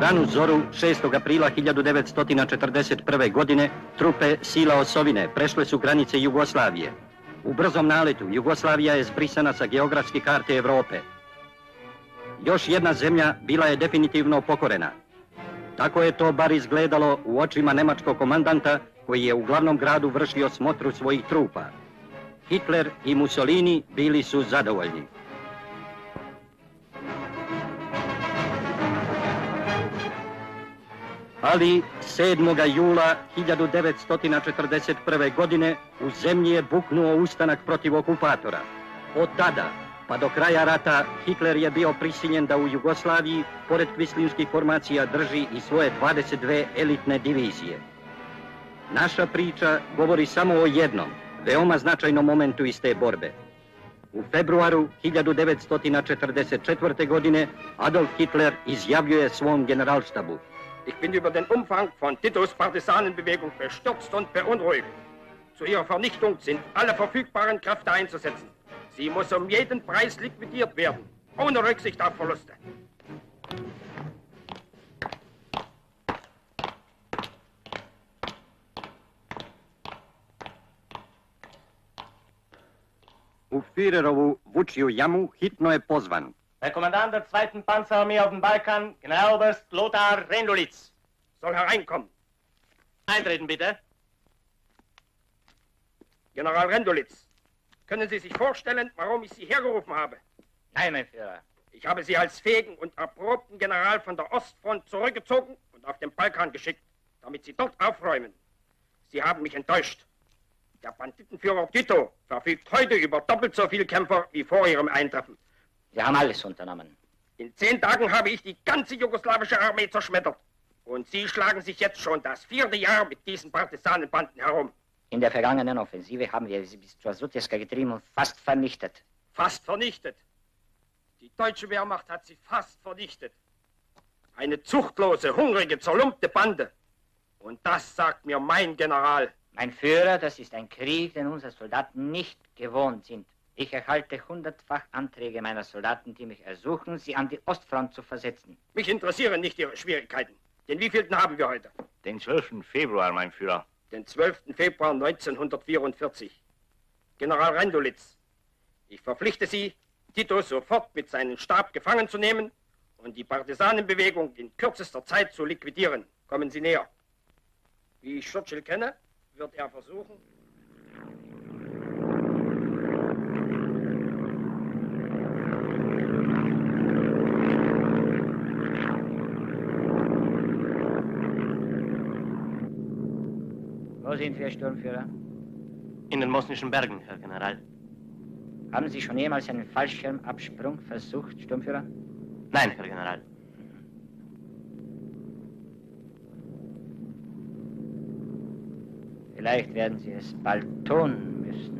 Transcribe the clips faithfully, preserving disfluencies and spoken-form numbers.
U ranu zoru šestog aprila hiljadu devetsto četrdeset prve godine trupe sila Osovine prešle su granice Jugoslavije. U brzom naletu Jugoslavija je zbrisana sa geografske karte Evrope. Još jedna zemlja bila je definitivno pokorena. Tako je to bar izgledalo u očima nemačkog komandanta koji je u glavnom gradu vršio smotru svojih trupa. Hitler i Mussolini bili su zadovoljni. Ali sedmog jula hiljadu devetsto četrdeset prve godine u zemlji je buknuo ustanak protiv okupatora. Od tada pa do kraja rata Hitler je bio prisiljen da u Jugoslaviji pored kvislinških formacija drži i svoje dvadeset dve elitne divizije. Naša priča govori samo o jednom, veoma značajnom momentu iz te borbe. U februaru hiljadu devetsto četrdeset četvrte godine Adolf Hitler izjavljuje svom generalštabu: Ich bin über den Umfang von Titos Partisanenbewegung bestürzt und beunruhigt. Zu ihrer Vernichtung sind alle verfügbaren Kräfte einzusetzen. Sie muss um jeden Preis liquidiert werden, ohne Rücksicht auf Verluste. U Führerovu Vučiju jamu hitno je pozvan der Kommandant der zweiten Panzerarmee auf dem Balkan, Generaloberst Lothar Rendulitz. Soll hereinkommen. Eintreten, bitte. General Rendulitz, können Sie sich vorstellen, warum ich Sie hergerufen habe? Nein, mein Führer. Ich habe Sie als fähigen und erprobten General von der Ostfront zurückgezogen und auf den Balkan geschickt, damit Sie dort aufräumen. Sie haben mich enttäuscht. Der Banditenführer Tito verfügt heute über doppelt so viele Kämpfer wie vor Ihrem Eintreffen. Wir haben alles unternommen. In zehn Tagen habe ich die ganze jugoslawische Armee zerschmettert. Und Sie schlagen sich jetzt schon das vierte Jahr mit diesen Partisanenbanden herum. In der vergangenen Offensive haben wir sie bis zur Suteska getrieben und fast vernichtet. Fast vernichtet? Die deutsche Wehrmacht hat sie fast vernichtet. Eine zuchtlose, hungrige, zerlumpte Bande. Und das sagt mir mein General. Mein Führer, das ist ein Krieg, den unsere Soldaten nicht gewohnt sind. Ich erhalte hundertfach Anträge meiner Soldaten, die mich ersuchen, sie an die Ostfront zu versetzen. Mich interessieren nicht Ihre Schwierigkeiten. Den wievielten haben wir heute? Den zwölften Februar, mein Führer. Den zwölften Februar neunzehnhundertvierundvierzig. General Rendulitz, ich verpflichte Sie, Tito sofort mit seinem Stab gefangen zu nehmen und die Partisanenbewegung in kürzester Zeit zu liquidieren. Kommen Sie näher. Wie ich Churchill kenne, wird er versuchen... Wo sind wir, Sturmführer? In den Mosnischen Bergen, Herr General. Haben Sie schon jemals einen Fallschirmabsprung versucht, Sturmführer? Nein, Herr General. Vielleicht werden Sie es bald tun müssen.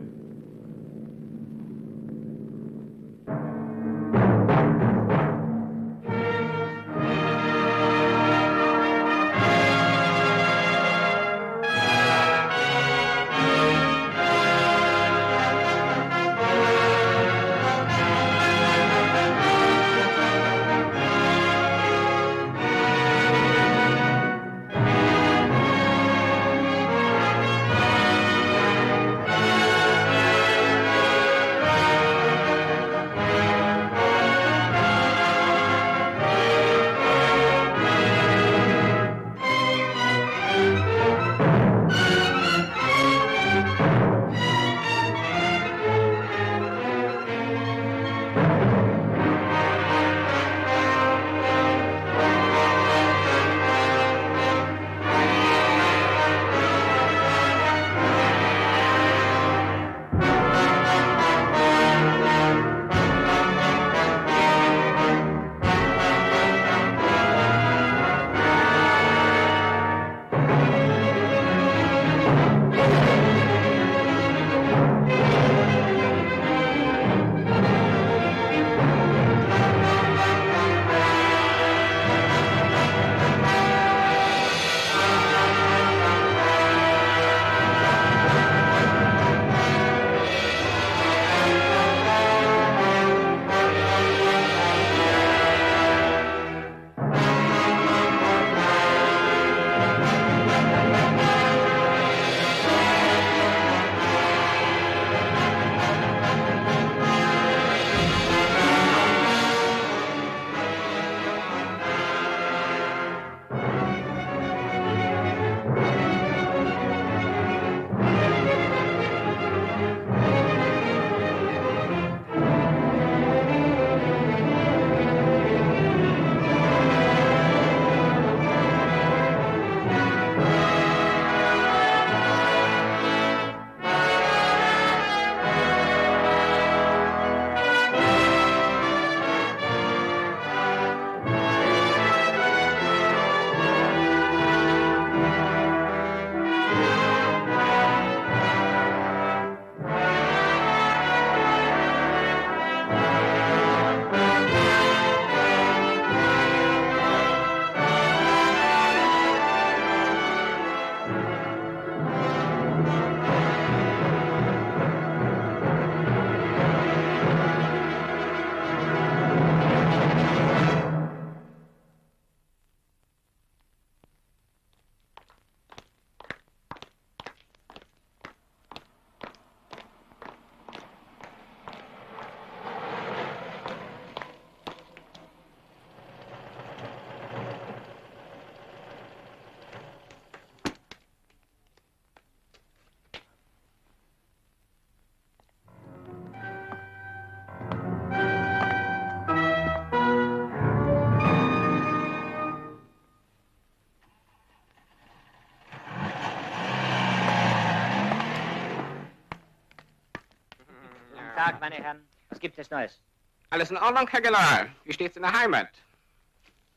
Tag, meine Herren. Was gibt es Neues? Alles in Ordnung, Herr General. Wie steht's in der Heimat?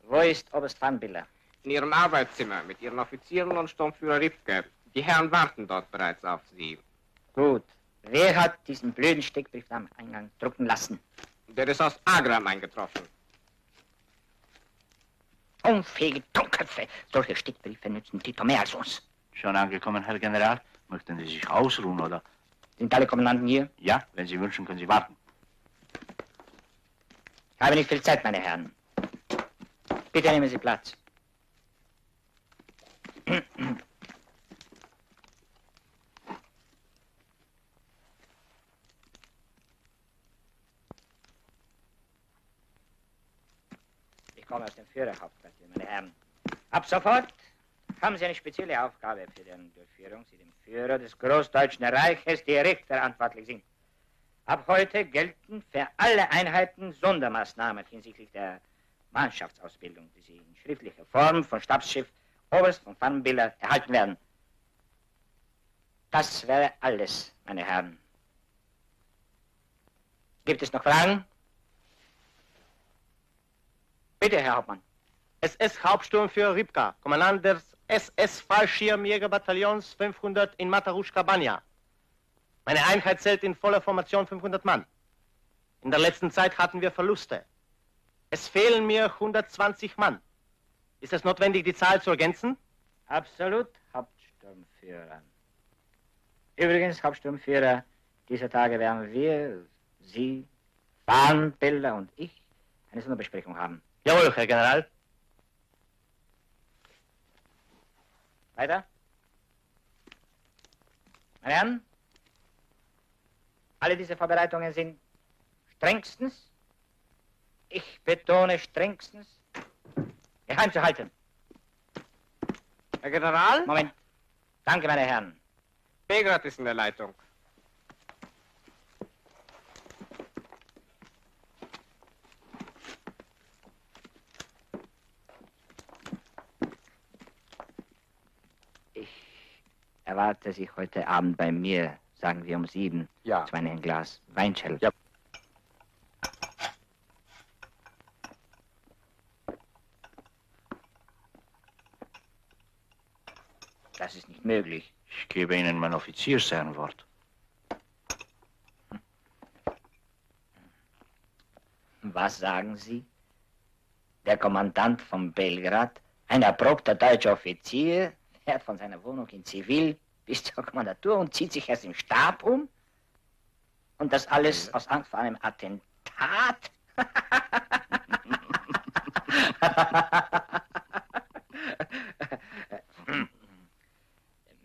Wo ist Oberst Pfannbiller? In Ihrem Arbeitszimmer mit Ihren Offizieren und Sturmführer Ripke. Die Herren warten dort bereits auf Sie. Gut. Wer hat diesen blöden Steckbrief am Eingang drucken lassen? Der ist aus Agram eingetroffen. Unfähige Dummköpfe! Solche Steckbriefe nützen Tito mehr als uns. Schon angekommen, Herr General. Möchten Sie sich ausruhen, oder? Sind alle Kommandanten hier? Ja, wenn Sie wünschen, können Sie warten. Ich habe nicht viel Zeit, meine Herren. Bitte nehmen Sie Platz. Ich komme aus dem Führerhauptquartier, meine Herren. Ab sofort haben Sie eine spezielle Aufgabe, für deren Durchführung Sie dem Führer des Großdeutschen Reiches direkt verantwortlich sind. Ab heute gelten für alle Einheiten Sondermaßnahmen hinsichtlich der Mannschaftsausbildung, die Sie in schriftlicher Form von Stabschef Oberst von Pfannbiller erhalten werden. Das wäre alles, meine Herren. Gibt es noch Fragen? Bitte, Herr Hauptmann. S S-Hauptsturmführer Ripka, Kommandant des S S-Fallschirmjägerbataillons fünfhundert in Mataruschka-Banja. Meine Einheit zählt in voller Formation fünfhundert Mann. In der letzten Zeit hatten wir Verluste. Es fehlen mir hundertzwanzig Mann. Ist es notwendig, die Zahl zu ergänzen? Absolut, Hauptsturmführer. Übrigens, Hauptsturmführer, dieser Tage werden wir, Sie, Pfannbiller und ich eine Sonderbesprechung haben. Jawohl, Herr General. Weiter. Meine Herren, alle diese Vorbereitungen sind strengstens, ich betone strengstens, geheim zu halten. Herr General? Moment. Danke, meine Herren. Begrat ist in der Leitung. Erwarte sich heute Abend bei mir, sagen wir um sieben, ja, zu einem Glas Weinschell. Ja. Das ist nicht möglich. Ich gebe Ihnen mein Offizier sein Wort. Was sagen Sie? Der Kommandant von Belgrad, ein erprobter deutscher Offizier, fährt von seiner Wohnung in Zivil bis zur Kommandatur und zieht sich erst im Stab um. Und das alles aus Angst vor einem Attentat?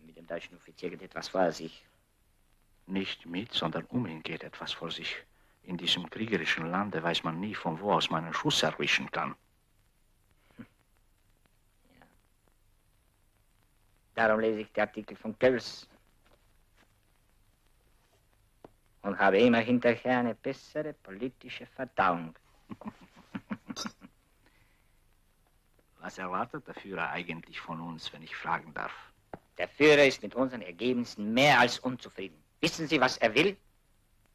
Mit dem deutschen Offizier geht etwas vor sich. Nicht mit, sondern um ihn geht etwas vor sich. In diesem kriegerischen Lande weiß man nie, von wo aus man einen Schuss erwischen kann. Darum lese ich die Artikel von Goebbels und habe immer hinterher eine bessere politische Verdauung. Was erwartet der Führer eigentlich von uns, wenn ich fragen darf? Der Führer ist mit unseren Ergebnissen mehr als unzufrieden. Wissen Sie, was er will?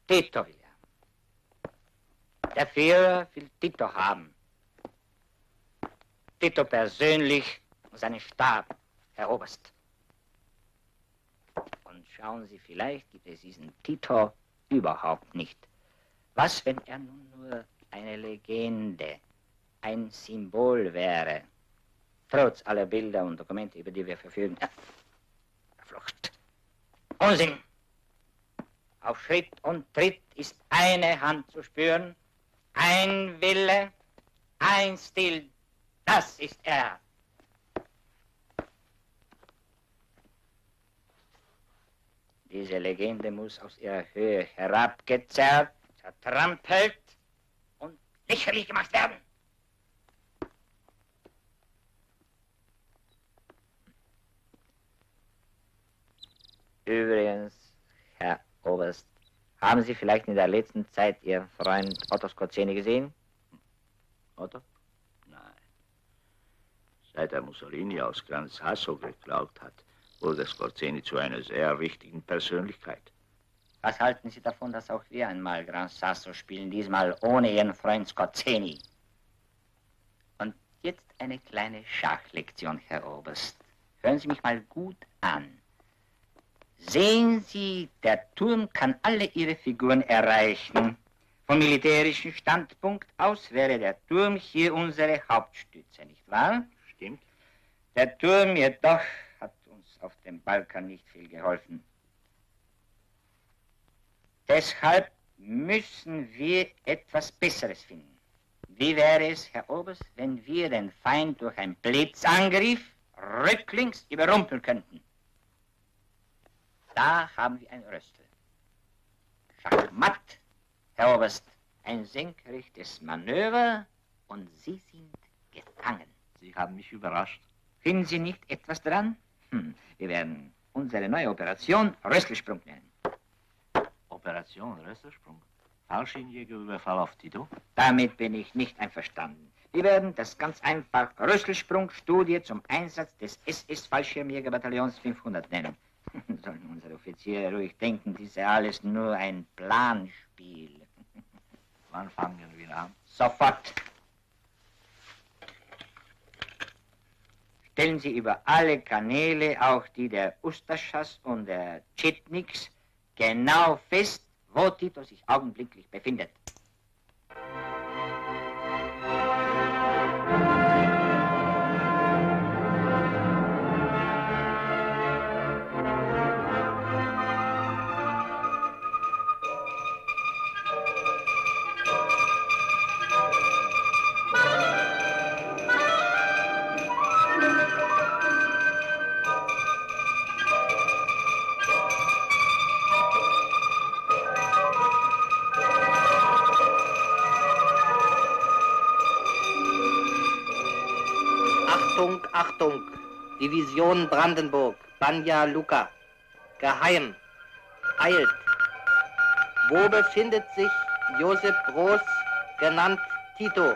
Tito will er. Der Führer will Tito haben. Tito persönlich und seinen Stab, Herr Oberst. Und schauen Sie, vielleicht gibt es diesen Tito überhaupt nicht. Was, wenn er nun nur eine Legende, ein Symbol wäre, trotz aller Bilder und Dokumente, über die wir verfügen? Ja. Flucht. Unsinn! Auf Schritt und Tritt ist eine Hand zu spüren, ein Wille, ein Stil, das ist er. Diese Legende muss aus ihrer Höhe herabgezerrt, zertrampelt und lächerlich gemacht werden. Übrigens, Herr Oberst, haben Sie vielleicht in der letzten Zeit Ihren Freund Otto Skorzeny gesehen? Otto? Nein. Seit er Mussolini aus Gran Sasso geklaut hat, wurde Skorzeny zu einer sehr wichtigen Persönlichkeit. Was halten Sie davon, dass auch wir einmal Gran Sasso spielen, diesmal ohne Ihren Freund Scorzeni? Und jetzt eine kleine Schachlektion, Herr Oberst. Hören Sie mich mal gut an. Sehen Sie, der Turm kann alle Ihre Figuren erreichen. Vom militärischen Standpunkt aus wäre der Turm hier unsere Hauptstütze, nicht wahr? Stimmt. Der Turm jedoch hat uns auf dem Balkan nicht viel geholfen. Deshalb müssen wir etwas Besseres finden. Wie wäre es, Herr Oberst, wenn wir den Feind durch einen Blitzangriff rücklings überrumpeln könnten? Da haben wir ein Röstel. Schachmatt, Herr Oberst. Ein senkrechtes Manöver und Sie sind gefangen. Sie haben mich überrascht. Finden Sie nicht etwas dran? Hm, wir werden unsere neue Operation Röstelsprung nennen. Operation Röstelsprung? Fallschirmjägerüberfall auf Tito? Damit bin ich nicht einverstanden. Wir werden das ganz einfach Röstelsprung-Studie zum Einsatz des S S-Fallschirmjägerbataillons fünfhundert nennen. Sollen unsere Offiziere ruhig denken, dies sei alles nur ein Planspiel. Wann fangen wir an? Sofort. Stellen Sie über alle Kanäle, auch die der Ustaschas und der Tschetniks, genau fest, wo Tito sich augenblicklich befindet. Division Brandenburg, Banja Luka. Geheim. Eilt. Wo befindet sich Josef Groß, genannt Tito?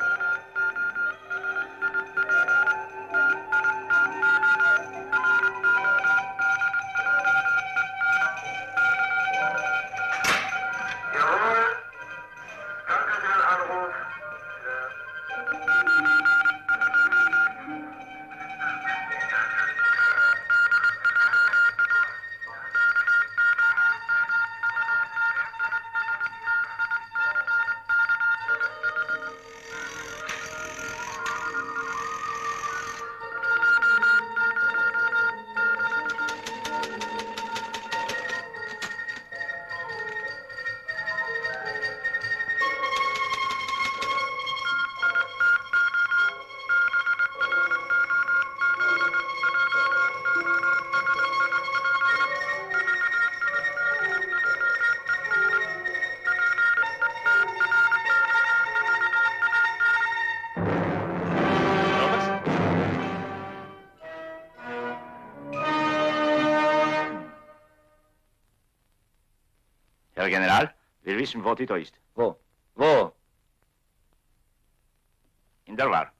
General, wir wissen, wo Tito ist. Wo? Wo? In der War.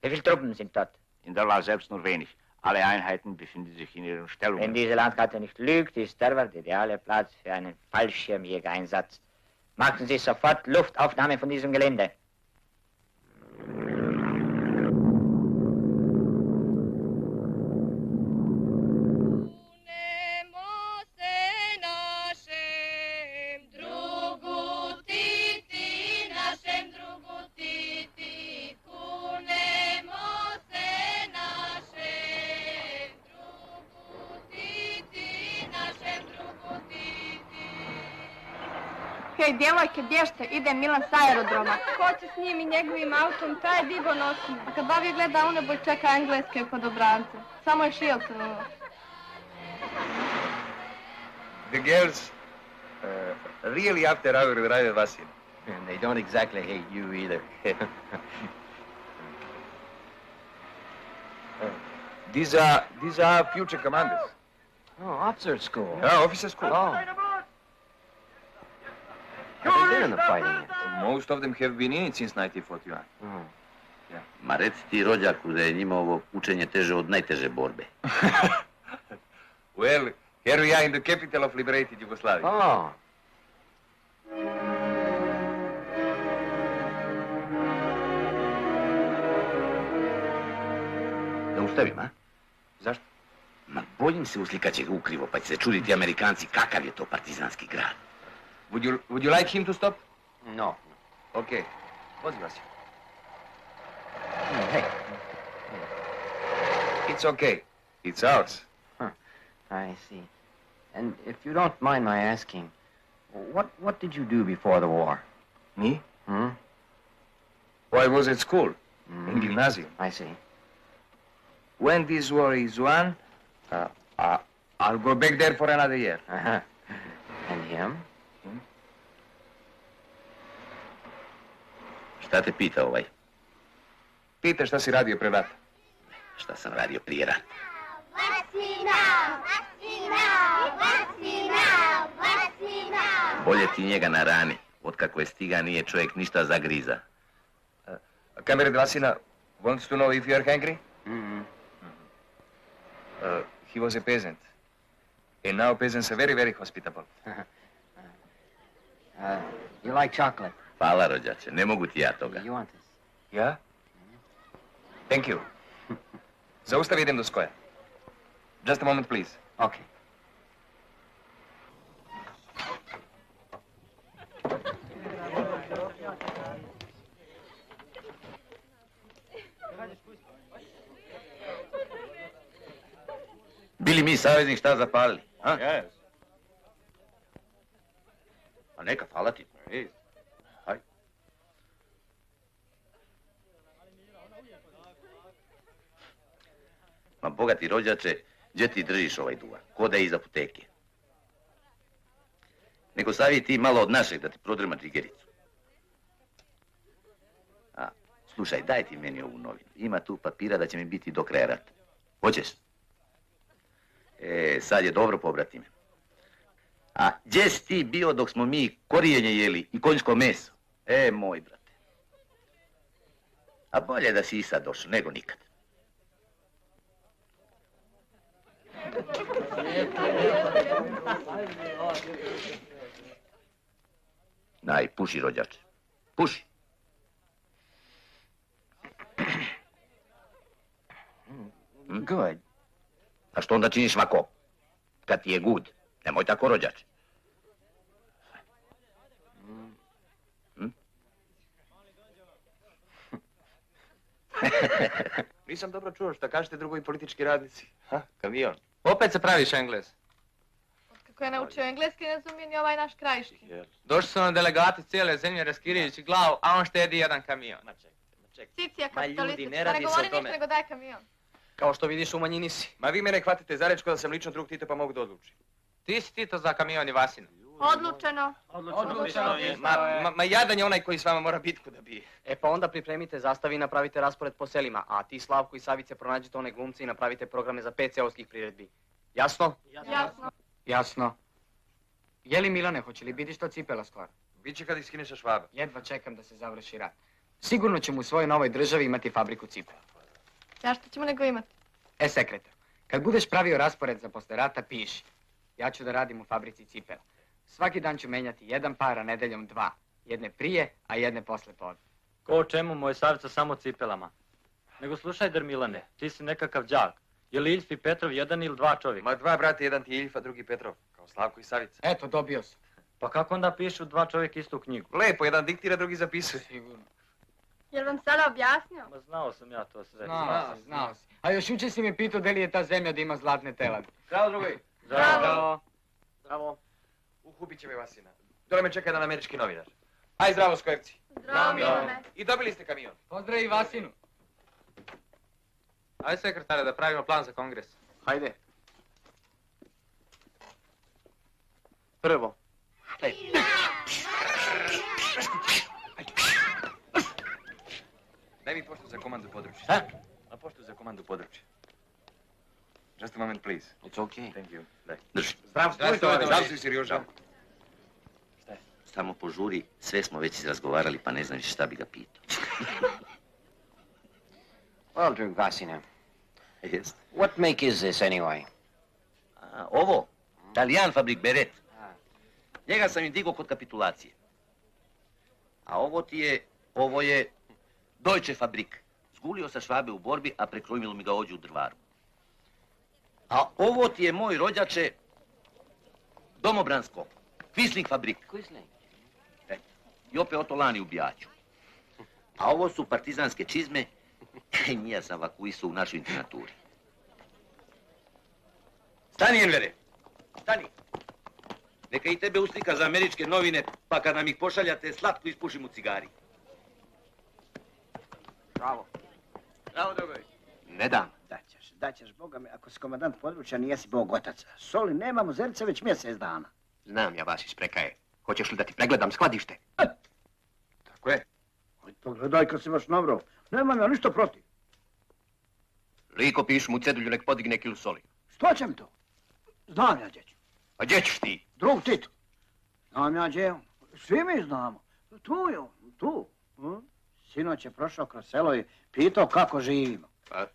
Wie viele Truppen sind dort? In der War selbst nur wenig. Alle Einheiten befinden sich in ihren Stellungen. Wenn diese Landkarte nicht lügt, ist der War der ideale Platz für einen Fallschirmjägereinsatz. Machen Sie sofort Luftaufnahme von diesem Gelände. Hej, djevojke, gdje ste? Ide Milan s aerodroma. Ko će s njim i njegovim autom, taj digo nosim. A kad bavi gleda uneboj, čeka engleske kod obranca. Samo je šilcano. The girls uh, really after our arrival, Vasil. And they don't exactly hate you either. uh, these, are, these are future commanders. Oh, officer school. Yeah, officer school. Oh. Have they been in the fighting yet? Most of them have been in it since nineteen forty-one. Oh. Yeah. Ma reci ti rođaku da je njima ovo učenje teže od najteže borbe. Well, Here we are in the capital of liberated Yugoslavia. Oh. Da ustavim, a? Zašto? Ma bojim se uslikat će ga ukrivo, pa će se čuditi Amerikanci kakav je to partizanski grad. Would you, would you like him to stop? No. Okay. Poziva se. Hey. It's okay. It's ours. Huh. I see. And if you don't mind my asking, what, what did you do before the war? Me? Hmm? Well, I was at school, mm. in gymnasium. I see. When this war is won, uh, uh, I'll go back there for another year. Uh-huh. And him? Hmm? Šta te pita ovaj? Pita šta si radio pre rata. Šta sam radio prije rata. Bolje ti njega narani. Otkako je stiga nije čovjek ništa zagriza. Uh, Kamere Glasina wants to know if you are hungry? Mm-hmm. Uh, he was a peasant. And now peasants are very, very hospitable. uh, you like chocolate? Hvala, rođače. Ne mogu ti ja toga. You want this? Yeah? Thank you. Zaustavi, idem do skoja. Just a moment, please. Okay. Bili mi saveznik šta zapalili, ha? Yes. A neka, hvala ti. Ma, bogati rođače, gdje ti držiš ovaj duvan? Ko da je iz apoteke? Neko savi ti malo od našeg da ti prodrema džigericu. A, slušaj, daj ti meni ovu novinu. Ima tu papira da će mi biti do kraja rata. Hoćeš? E, sad je dobro, pobrati me. A, gdje si ti bio dok smo mi korijenje jeli i konjsko meso? E, moj brate. A bolje da si i sad došao nego nikad. Daj, puši, rođače. Puši. Good. A što onda činiš ovako? Kad ti je good. Nemoj tako, rođače. Nisam dobro čuo što kažete drugovi politički radnici. Ha, kamion. Opet se praviš Englez. Otkako je naučio engleski, ne razumijem ni ovaj naš krajiški. Došli su nam delegati cijele zemlje raskirajući glavu, a on štedi jedan kamion. Ma čekajte, ma čekajte. Cicija kapitalistička, ne govori ništa nego daj kamion. Kao što vidiš, u manjini si. Ma vi mene hvatite za reč ko da sam lično drug Tito pa mogu da odlučim. Ti si Tito za kamion i Vasina. Odlučeno. Odlučeno je. Ma jadan je onaj koji s vama mora bitku da bije. E pa onda pripremite zastavi i napravite raspored po selima, a ti Slavko i Savice pronađite one glumce i napravite programe za pet seoskih priredbi. Jasno? Jasno. Jasno. Jeli Milane, hoće li biti što cipela stvar? Biće kad ih skineš sa Švabe. Jedva čekam da se završi rat. Sigurno ćemo u svojoj novoj državi imati fabriku cipela. Zašto ćemo nego imati? E sekretar, kad budeš pravio raspored za posle rata, piši. Ja ću da radim u fabrici cipela. Svaki dan ću menjati jedan par, a nedeljom dva. Jedne prije, a jedne posle podne. Ko o čemu, moj Savica, samo cipelama. Nego slušaj, Drmilane, ti si nekakav đak. Je li Iljf i Petrov jedan ili dva čovjeka? Ma dva, brate, jedan ti Iljf, a drugi Petrov. Kao Slavko i Savica. Eto, dobio sam. Pa kako onda pišu dva čovjeka istu knjigu? Lepo, jedan diktira, drugi zapisuje. Sigurno. Jel vam sada objasnio? Ma znao sam ja to sve. Znao sam, znao sam. A još uče si mi pitao da li je ta zemlja da ima zlatne telade. Zdravo, drugi. Zdravo. Zdravo. Uhubit će me Vasina. Dole me čeka jedan američki novinar. Aj, zdravo, Skojevci. Zdravo, Milane. I dobili ste kamion. Pozdravi Vasinu. Ajde, sekretare, da pravimo plan za kongres. Hajde. Prvo. Daj mi poštu za komandu područja. Ha? A poštu za komandu područja. Just a moment, please. It's okay. Thank you. Drži. Zdrav, stojte, zdrav si, Serjoža. Šta je? Samo požuri, sve smo već izrazgovarali, pa ne znam više šta bi ga pitao. Well, drug Vasina. Yes? What make is this, anyway? Ovo? Talijan fabrik Beret. Njega sam im digao kod kapitulacije. A ovo ti je, ovo je Deutsche fabrik. Zgulio sa Švabe u borbi, a prekrojmilo mi ga ođe u drvaru. A ovo ti je, moj rođače, Domobransko, Quisling fabrik. Quisling? E, i opet otolani u Bijaću. A ovo su partizanske čizme, i nija sam vakuisao u našoj internaturi. Stani, Envere, stani. Neka i tebe uslika za američke novine, pa kad nam ih pošaljate, slatko ispušim u cigari. Bravo. Bravo, Dragović. Ne dam. Daćeš, daćeš, Boga me, ako si komandant područja, nijesi Bog otac. Soli nemamo zrce već mjesec dana. Znam ja vas isprekaje. Hoćeš li da ti pregledam skladište? Tako je. Pogledaj kad si vaš navrao. Nemam ja ništa protiv. Liko piš mu cedulju, nek podigne kilu soli. Što će mi to? Znam ja, djeću. A gdje ćeš ti? Drug Tito. Znam ja gdje. Svi mi znamo. Tu je on, tu. Sinoć je prošao kroz selo i pitao kako živimo. Pa?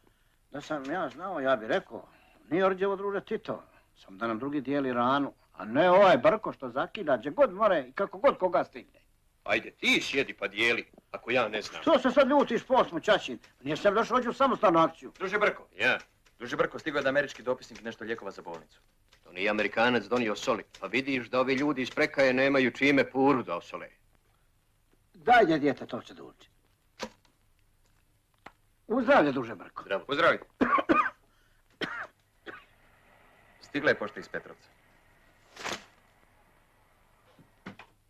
Da sam ja znao, ja bih rekao, nije orđevo druže Tito. Sam da nam drugi dijeli ranu. A ne ovaj brko što zakida, gdje god more i kako god koga stigne. Ajde, ti sjedi pa dijeli, ako ja ne znam. Što se sad ljutiš posmu, Čačin? Nije sam došao ođu samostalnu akciju. Druže Brko. Ja. Druže Brko, stigao je da američki dopisnik nešto ljekova za bolnicu. To nije Amerikanac donio soli, pa vidiš da ovi ljudi iz Prekaje nemaju čime puru da osole. Dajde, djete, to će da uči. Uzdravlje, Druže Brko. Zdravo. Uzdravlje. Stigla je pošta iz Petrovca.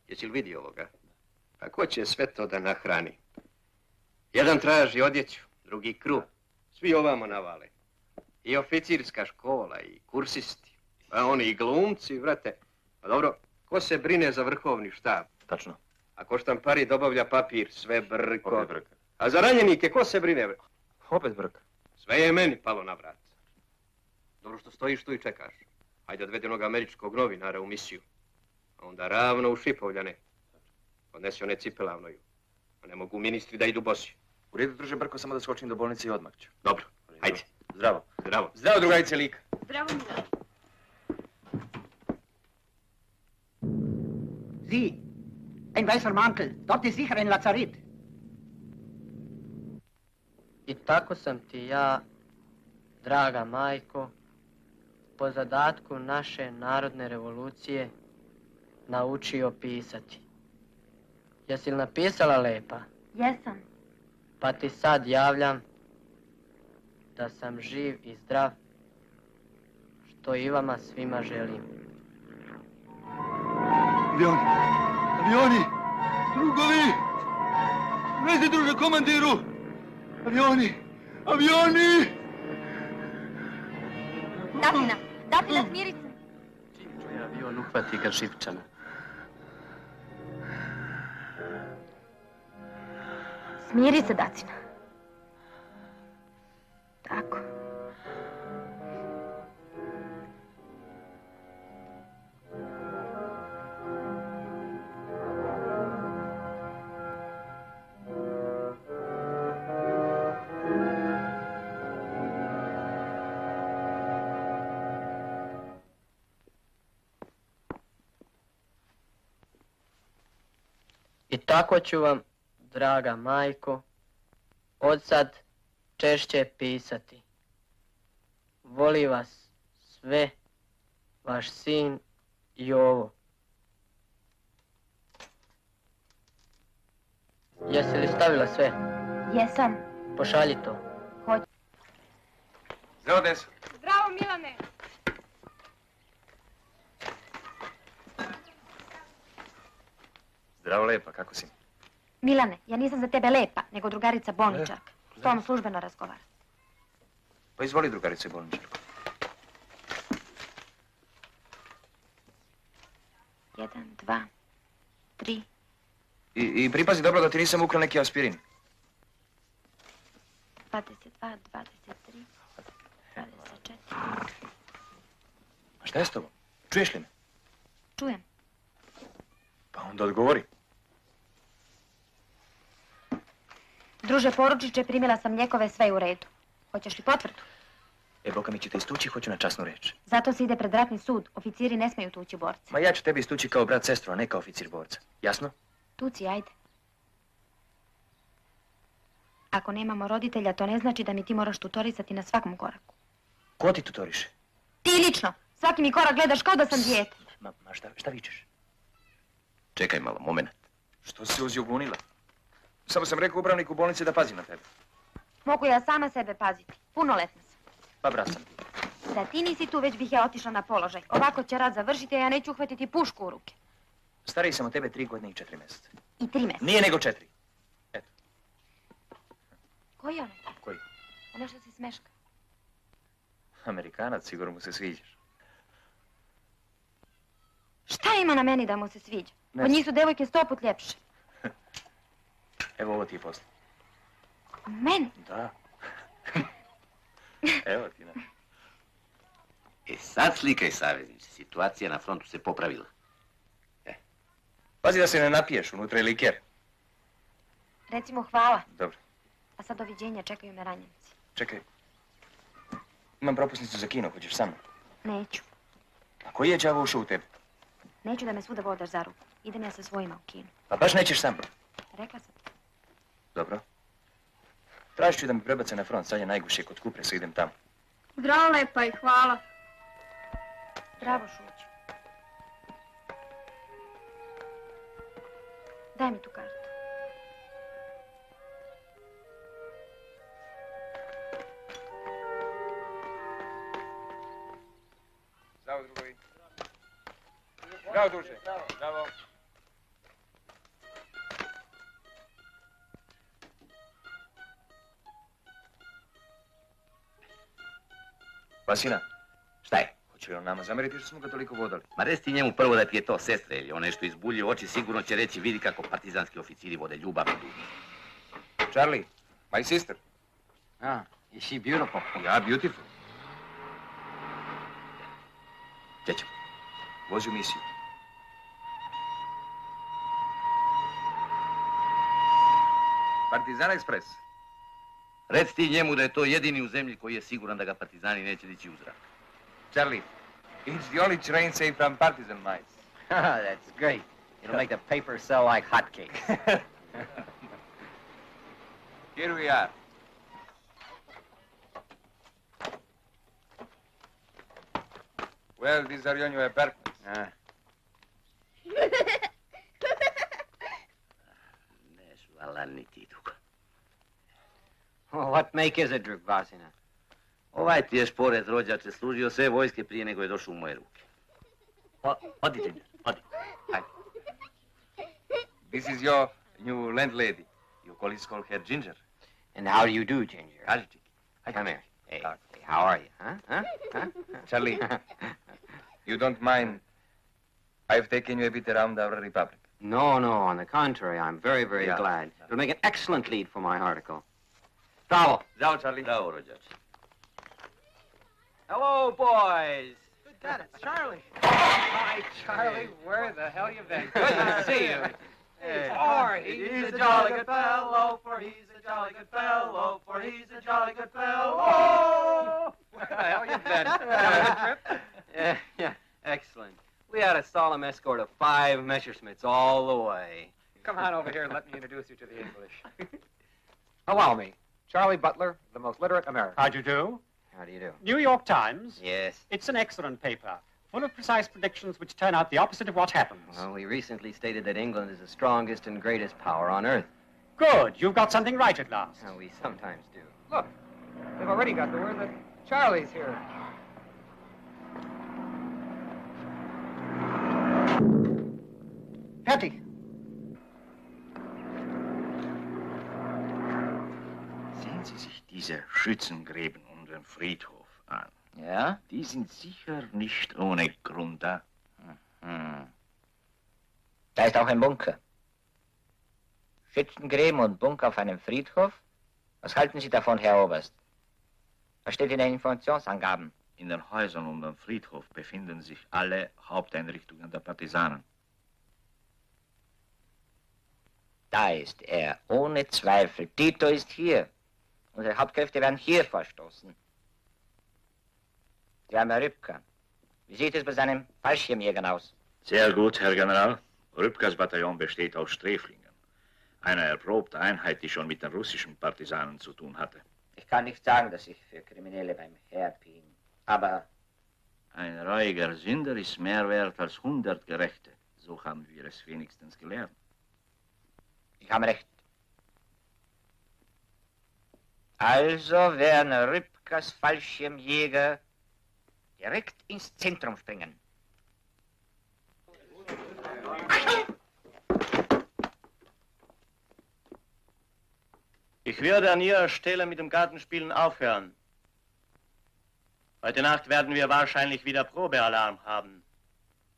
Jesi li vidio ovoga? A ko će sve to da nahrani? Jedan traži odjeću, drugi kruh. Svi ovamo navale. I oficirska škola, i kursisti. Pa oni i glumci, vrate. Pa dobro, ko se brine za vrhovni štab? Tačno. A ko štampari dobavlja papir, sve Brko. Opet Brka. A za ranjenike, ko se brine? Opet Brka. Sve je meni palo na vrat. Dobro što stojiš tu i čekaš. Hajde odvedi onog američkog novinara u misiju. A onda ravno u Šipovljane. Odnesi one cipe lavnoju. Ne mogu ministri da idu bosi. U redu, Druže Brko, samo da skočim do bolnice i odmah ću. Dobro, hajde. Zdravo. Zdravo. Zdravo, drugarice Lika. Zdravo, Mila. Sieh, ein weißer Mantel. Dort ist sicher ein Lazaret. I tako sam ti ja, draga majko, po zadatku naše narodne revolucije naučio pisati. Jesi li napisala lepa? Jesam. Pa ti sad javljam da sam živ i zdrav, što i vama svima želim. Avioni! Avioni! Drugovi! Vezi, druže komandiru! Avioni! Avioni! Datina! Datina, smiri se! Čim čuje avion, uhvati ga Šipčana. Smiri se, Dacina. Tako. I tako ću vam, draga majko, od sad češće pisati. Voli vas sve, vaš sin Jovo. Jesi li stavila sve? Jesam. Pošalji to. Hoću. Zdravo, Deso. Zdravo, Milane. Zdravo, Lepa, kako si? Milane, ja nisam za tebe Lepa, nego drugarica Bolničarka. S tom službeno razgovara. Pa izvoli, drugarice Bolničarka. Jedan, dva, tri. I pripazi dobro da ti nisam ukrao neki aspirin. Dvadeset dva, dvadeset tri, dvadeset četiri. A šta je s tobom? Čuješ li me? Čujem. Pa onda odgovori. Druže Poručiće, primjela sam ljekove, sve u redu. Hoćeš li potvrdu? E boga mi ćete istući, hoću na časnu reč. Zato se ide pred ratni sud. Oficiri ne smiju tući borce. Ma ja ću tebi istući kao brat sestru, a ne kao oficir borca. Jasno? Tuci, ajde. Ako nemamo roditelja, to ne znači da mi ti moraš tutorisati na svakom koraku. Ko ti tutoriše? Ti lično. Svaki mi korak gledaš kao da sam dijete. Ma, ma šta, šta vičeš? Čekaj malo, moment. Što si uzjugunila? Samo sam rekao upravniku bolnice da pazi na tebe. Mogu ja sama sebe paziti. Punoletna sam. Pa brat sam. Da ti nisi tu, već bih ja otišla na položaj. Ovako će rad završiti, a ja neću uhvatiti pušku u ruke. Stariji sam od tebe tri godine i četiri mjeseca. I tri mjeseca? Nije nego četiri. Eto. Koji je onaj? Koji? Ono što si smeška. Amerikanac, sigurno mu se sviđaš. Šta ima na meni da mu se sviđa? Od njih su devojke sto put ljepše. Evo ovo ti je posla. Meni? Da. Evo ti, na. E sad slikaj, savezniče. Situacija na frontu se popravila. Pazi da se ne napiješ, unutra je liker. Recimo hvala. Dobro. A sad doviđenja, čekaju me ranjenici. Čekaj. Imam propusnicu za kino, hoćeš sa mnom? Neću. A koji je đavo ušao u tebe? Neću da me svuda vodaš za ruku. Idem ja sa svojima u kino. Pa baš nećeš sa mnom? Rekla sam. Dobro. Tražit ću da mi prebace na front, sad je najgušije kod Kupresa, idem tamo. Zdravo, lepa i hvala. Zdravo, Šuć. Daj mi tu kartu. Zdravo, drugovi. Zdravo, druže. Zdravo. Vasina, šta je? Hoće li on nama zameriti što smo ga toliko vodali? Ma resti njemu prvo da ti je to sestra, jer je on nešto izbuljio oči, sigurno će reći, vidi kako partizanski oficiri vode ljubav. Charlie, my sister. Ah, is she beautiful? Yeah, beautiful. Gdje ćemo? Vozi u misiju. Partizan Express. Reci ti njemu da je to jedini u zemlji koji je siguran da ga partizani neće dići u zrak. Charlie, it's the only train safe from partisan mice. Ah, that's great. It'll make the paper sell like hotcakes. Here we are. Well, these are your new apartments. Ah. What make is it, drug Vasina? Ovaj ti je šporet rođače služio sve vojske prije nego je došao u moje ruke. Odi, Džinja, odi. Hajde. This is your new landlady. Your colleagues call her Ginger. And how do you do, Ginger? How's it? Come here. Hey, how are you, huh? Huh? Huh? Charlie, you don't mind I've taken you a bit around our republic? No, no, on the contrary, I'm very, very yeah. glad. It'll make an excellent lead for my article. Bravo. Bravo, Charlie. Bravo, rođače. Hello, boys. Good God, it's Charlie. Oh, hi, Charlie. Where the hell you been? Good to see you. Hey. Or he's, he's a jolly good fellow, for he's a jolly good fellow, for he's a jolly good fellow. Where the hell you been? Uh, trip? Yeah, yeah, excellent. We had a solemn escort of five Messerschmitts all the way. Come on over here and let me introduce you to the English. Allow me. Charlie Butler, the most literate American. How'd you do? How do you do? New York Times. Yes. It's an excellent paper, full of precise predictions which turn out the opposite of what happens. Well, we recently stated that England is the strongest and greatest power on earth. Good. You've got something right at last. Well, we sometimes do. Look, they've already got the word that Charlie's here. Patty. Sehen Sie sich diese Schützengräben den Friedhof an. Ja? Die sind sicher nicht ohne Grund da. Mhm. Da ist auch ein Bunker. Schützengräben und Bunker auf einem Friedhof? Was halten Sie davon, Herr Oberst? Was steht in den Informationsangaben? In den Häusern um den Friedhof befinden sich alle Haupteinrichtungen der Partisanen. Da ist er, ohne Zweifel. Tito ist hier. Unsere Hauptkräfte werden hier verstoßen. der Herr Rübker. Wie sieht es bei seinem Fallschirmjägern aus? Sehr gut, Herr General. Rübkers Bataillon besteht aus Sträflingen. Eine erprobte Einheit, die schon mit den russischen Partisanen zu tun hatte. Ich kann nicht sagen, dass ich für Kriminelle beim Heer bin, aber... Ein reuiger Sünder ist mehr wert als hundert Gerechte. So haben wir es wenigstens gelernt. Ich habe recht. Also werden Rübkers Fallschirmjäger direkt ins Zentrum springen. Ich würde an Ihrer Stelle mit dem Gartenspielen aufhören. Heute Nacht werden wir wahrscheinlich wieder Probealarm haben.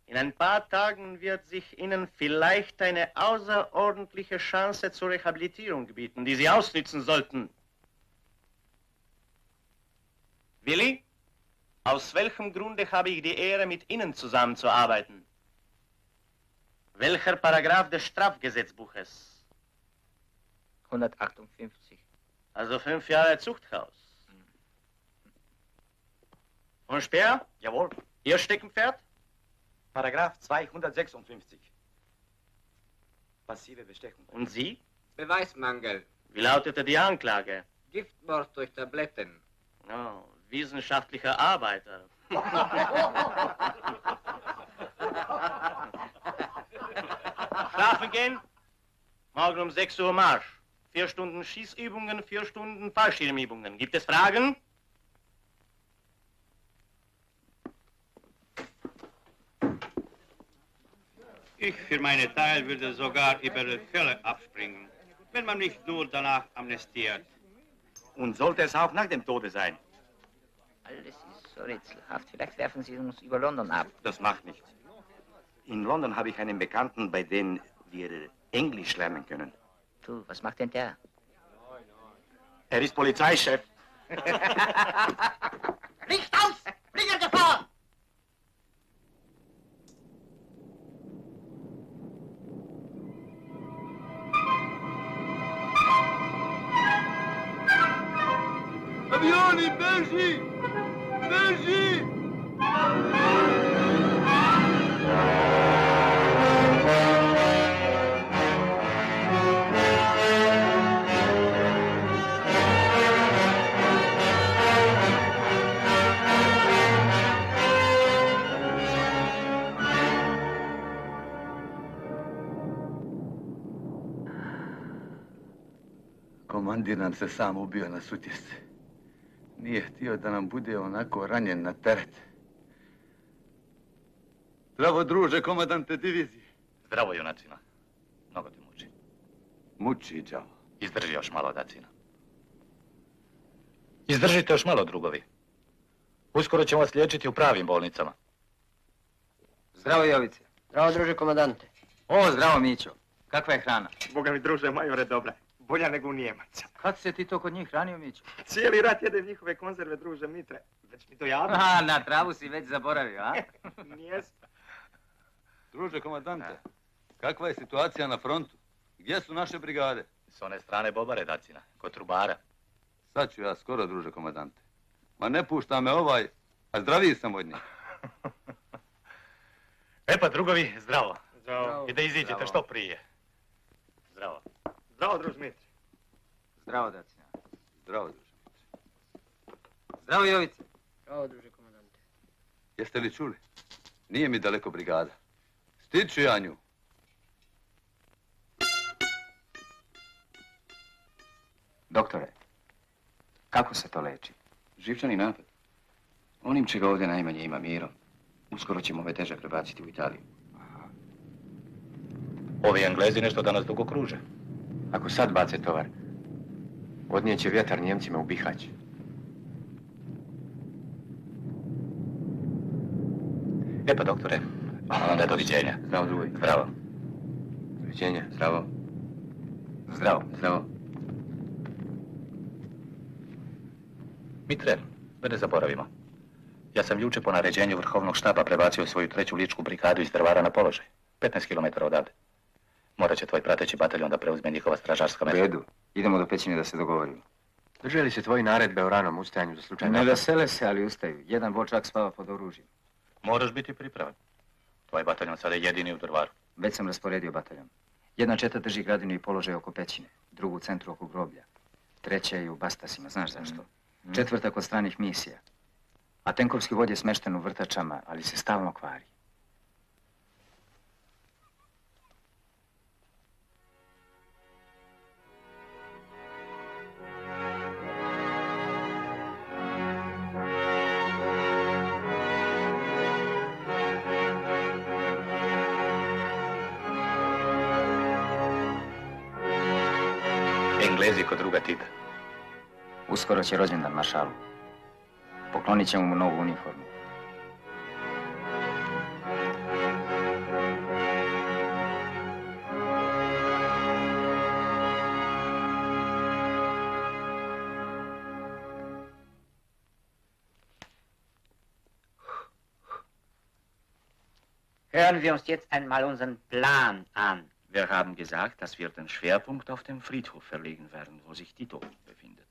In ein paar Tagen wird sich Ihnen vielleicht eine außerordentliche Chance zur Rehabilitierung bieten, die Sie ausnützen sollten. Willi, aus welchem Grunde habe ich die Ehre, mit Ihnen zusammenzuarbeiten? Welcher Paragraph des Strafgesetzbuches? hundertachtundfünfzig. Also fünf Jahre Zuchthaus. Und Speer? Jawohl. Ihr Steckenpferd? Paragraph zweihundertsechsundfünfzig. Passive Bestechung. Und Sie? Beweismangel. Wie lautete die Anklage? Giftmord durch Tabletten. Oh, wissenschaftlicher Arbeiter. Schlafen gehen? Morgen um sechs Uhr Marsch. Vier Stunden Schießübungen, vier Stunden Fallschirmübungen. Gibt es Fragen? Ich für meinen Teil würde sogar über Fälle abspringen, wenn man nicht nur danach amnestiert. Und sollte es auch nach dem Tode sein? Alles ist so rätselhaft. Vielleicht werfen Sie uns über London ab. Das macht nichts. In London habe ich einen Bekannten, bei dem wir Englisch lernen können. Du, was macht denn der? Er ist Polizeichef. Licht aus! Flieger gefahren! Avioni, Belgi! Belgi! Komandiran se sam ubio na sutjesci. Nije htio da nam bude onako ranjen na teret. Zdravo, druže, komandante divizije. Zdravo, junacina. Mnogo te muči. Muči, đavo. Izdrži još malo, dacina. Izdržite još malo, drugovi. Uskoro ćemo vas liječiti u pravim bolnicama. Zdravo, Jovice. Zdravo, druže, komandante. O, zdravo, Mićo. Kakva je hrana? Boga mi, druže, majore, dobra je. Bolja nego u Nijemaca. Kad se ti to kod njih hranio, Mićo? Cijeli rat jedem njihove konzerve, druže Mitre. Već mi to javno. A, na travu si već zaboravio, a? Nijesam. Druže, komandante, kakva je situacija na frontu? Gdje su naše brigade? S one strane Bobare, dacina, kod Trubara. Sad ću ja skoro, druže, komandante. Ma ne pušta me ovaj, a zdraviji sam od njih. E pa, drugovi, zdravo. Zdravo. I da iziđete što prije. Zdravo. Zdravo, druž Mitri. Zdravo, dacina. Zdravo, druž Mitri. Zdravo, Jovice. Zdravo, druže, komandante. Jeste li čuli? Nije mi daleko brigada. Stiću ja nju. Doktore, kako se to leči? Živčani napad. Onim čega ovdje najmanje ima Miro. Uskoro ćemo ove teže prebaciti u Italiju. Ovi Englezi nešto danas dugo kruže. Ako sad bace tovar, odnijeće vjetar Njemcima u Bihać. E pa, doktore, onda doviđenja. Zdravo, drugi. Zdravo. Doviđenja. Zdravo. Zdravo. Zdravo. Mitre, da ne zaboravimo. Ja sam juče po naređenju Vrhovnog štaba prebacio svoju treću ličku brigadu iz Drvara na položaj. petnaest kilometara odavde. Morat će tvoj prateći bataljon da preuzme njihova stražarska mesta. U redu, idemo do Pećine da se dogovorimo. Držali se tvoji naredbe o ranom ustajanju za slučaj napada? Ne vesele se, ali ustaju. Jedan vočak spava pod oružjem. Moraš biti pripravan. Tvoj bataljon sada je jedini u Drvaru. Već sam rasporedio bataljon. Jedna četa drži gradinu i položaj oko Pećine, drugu u centru oko groblja, treća je u Bastasima, znaš zašto? Mm. Četvrta kod stranih misija. A tenkovski vod je smešten u Vrtačama, ali se stalno kvari. Englezi kod druga Tita. Uskoro će rođendan maršalu. Poklonit ćemo mu novu uniformu. Hören wir uns jetzt einmal unseren Plan an. Wir haben gesagt, dass wir den Schwerpunkt auf dem Friedhof verlegen werden, wo sich Tito befindet.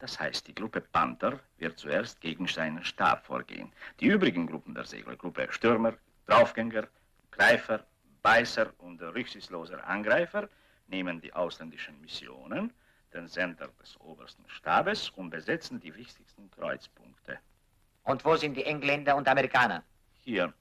Das heißt, die Gruppe Panther wird zuerst gegen seinen Stab vorgehen. Die übrigen Gruppen der Seglergruppe, Stürmer, Draufgänger, Greifer, Beißer und rücksichtsloser Angreifer, nehmen die ausländischen Missionen, den Sender des obersten Stabes und besetzen die wichtigsten Kreuzpunkte. Und wo sind die Engländer und Amerikaner? Hier.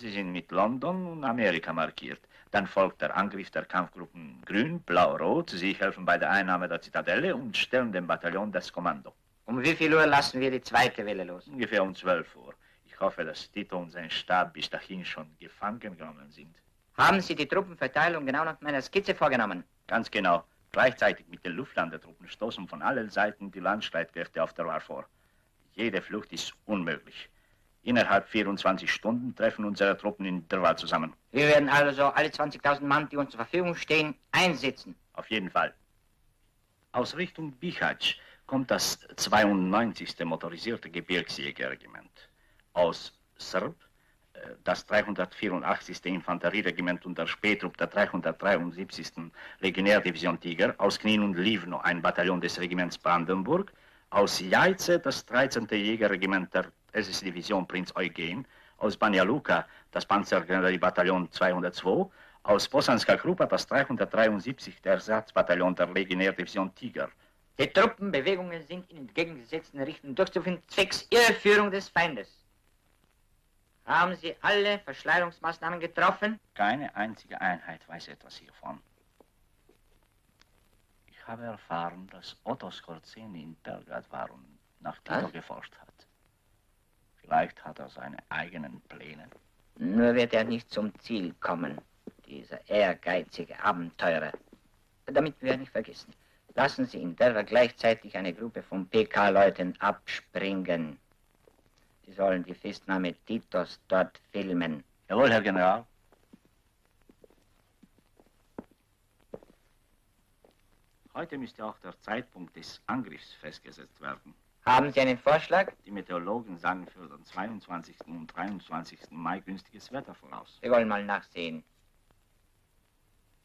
Sie sind mit London und Amerika markiert. Dann folgt der Angriff der Kampfgruppen Grün, Blau, Rot. Sie helfen bei der Einnahme der Zitadelle und stellen dem Bataillon das Kommando. Um wie viel Uhr lassen wir die zweite Welle los? Ungefähr um zwölf Uhr. Ich hoffe, dass Tito und sein Stab bis dahin schon gefangen genommen sind. Haben Sie die Truppenverteilung genau nach meiner Skizze vorgenommen? Ganz genau. Gleichzeitig mit den Luftlandetruppen stoßen von allen Seiten die Landstreitkräfte auf der Loire vor. Jede Flucht ist unmöglich. Innerhalb vierundzwanzig Stunden treffen unsere Truppen in Drvar zusammen. Wir werden also alle zwanzigtausend Mann, die uns zur Verfügung stehen, einsetzen. Auf jeden Fall. Aus Richtung Bihać kommt das zweiundneunzigste motorisierte Gebirgsjägerregiment. Aus Srb das dreihundertvierundachtzigste Infanterieregiment und der Spähtrupp der dreihundertdreiundsiebzigsten Legionärdivision Tiger. Aus Knin und Livno ein Bataillon des Regiments Brandenburg. Aus Jajce das dreizehnte Jägerregiment der S S-Division Prinz Eugen, aus Banja Luka das Panzergrenadier-Bataillon zweihundertzwei, aus Bosanska Krupa das dreihundertdreiundsiebzigste Ersatzbataillon der Legionärdivision Tiger. Die Truppenbewegungen sind in entgegengesetzten Richtungen durchzuführen, zwecks Irreführung des Feindes. Haben Sie alle Verschleierungsmaßnahmen getroffen? Keine einzige Einheit weiß etwas hiervon. Ich habe erfahren, dass Otto Skorzeny in Belgrad war und nach Tito geforscht hat. Vielleicht hat er seine eigenen Pläne. Nur wird er nicht zum Ziel kommen, dieser ehrgeizige Abenteurer. Damit wir nicht vergessen, lassen Sie in Derwa gleichzeitig eine Gruppe von P K-Leuten abspringen. Sie sollen die Festnahme Titos dort filmen. Jawohl, Herr General. Heute müsste auch der Zeitpunkt des Angriffs festgesetzt werden. Haben Sie einen Vorschlag? Die Meteorologen sagen für den zweiundzwanzigsten und dreiundzwanzigsten Mai günstiges Wetter voraus. Wir wollen mal nachsehen.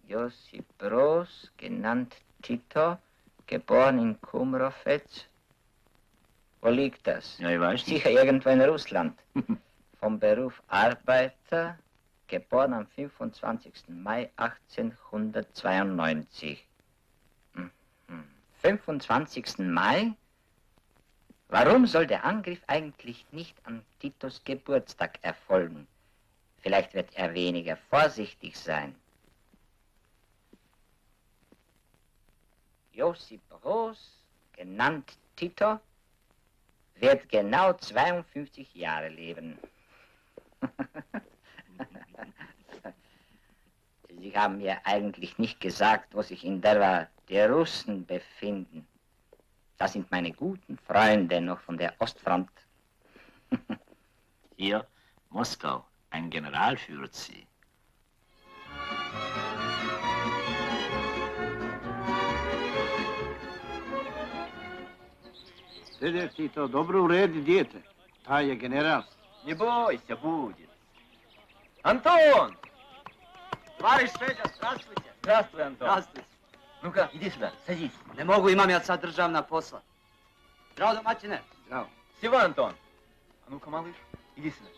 Josip Broz, genannt Tito, geboren in Kumrovec. Wo liegt das? Ja, ich weiß nicht. Sicher irgendwo in Russland. Vom Beruf Arbeiter, geboren am fünfundzwanzigsten Mai achtzehnhundertzweiundneunzig. fünfundzwanzigsten Mai? Warum soll der Angriff eigentlich nicht an Titos Geburtstag erfolgen? Vielleicht wird er weniger vorsichtig sein. Josip Broz, genannt Tito, wird genau zweiundfünfzig Jahre leben. Sie haben mir eigentlich nicht gesagt, wo sich in Derwa die Russen befinden. Das sind meine guten Freunde noch von der Ostfront. Hier, Moskau, ein General führt sie. Dede Tito, dobro u redu, dijete. Taj je general. Ne boj se, budi. Anton! Tvariš Šveđa, здравствуйте. Здравствуй, Антон. Здравствуйте. Ну-ка, иди сюда, садись. Не могу, имам я от сад державна посла. Здраво, домачине. Здраво. Сива, Антон. А ну-ка, малыш, иди сюда.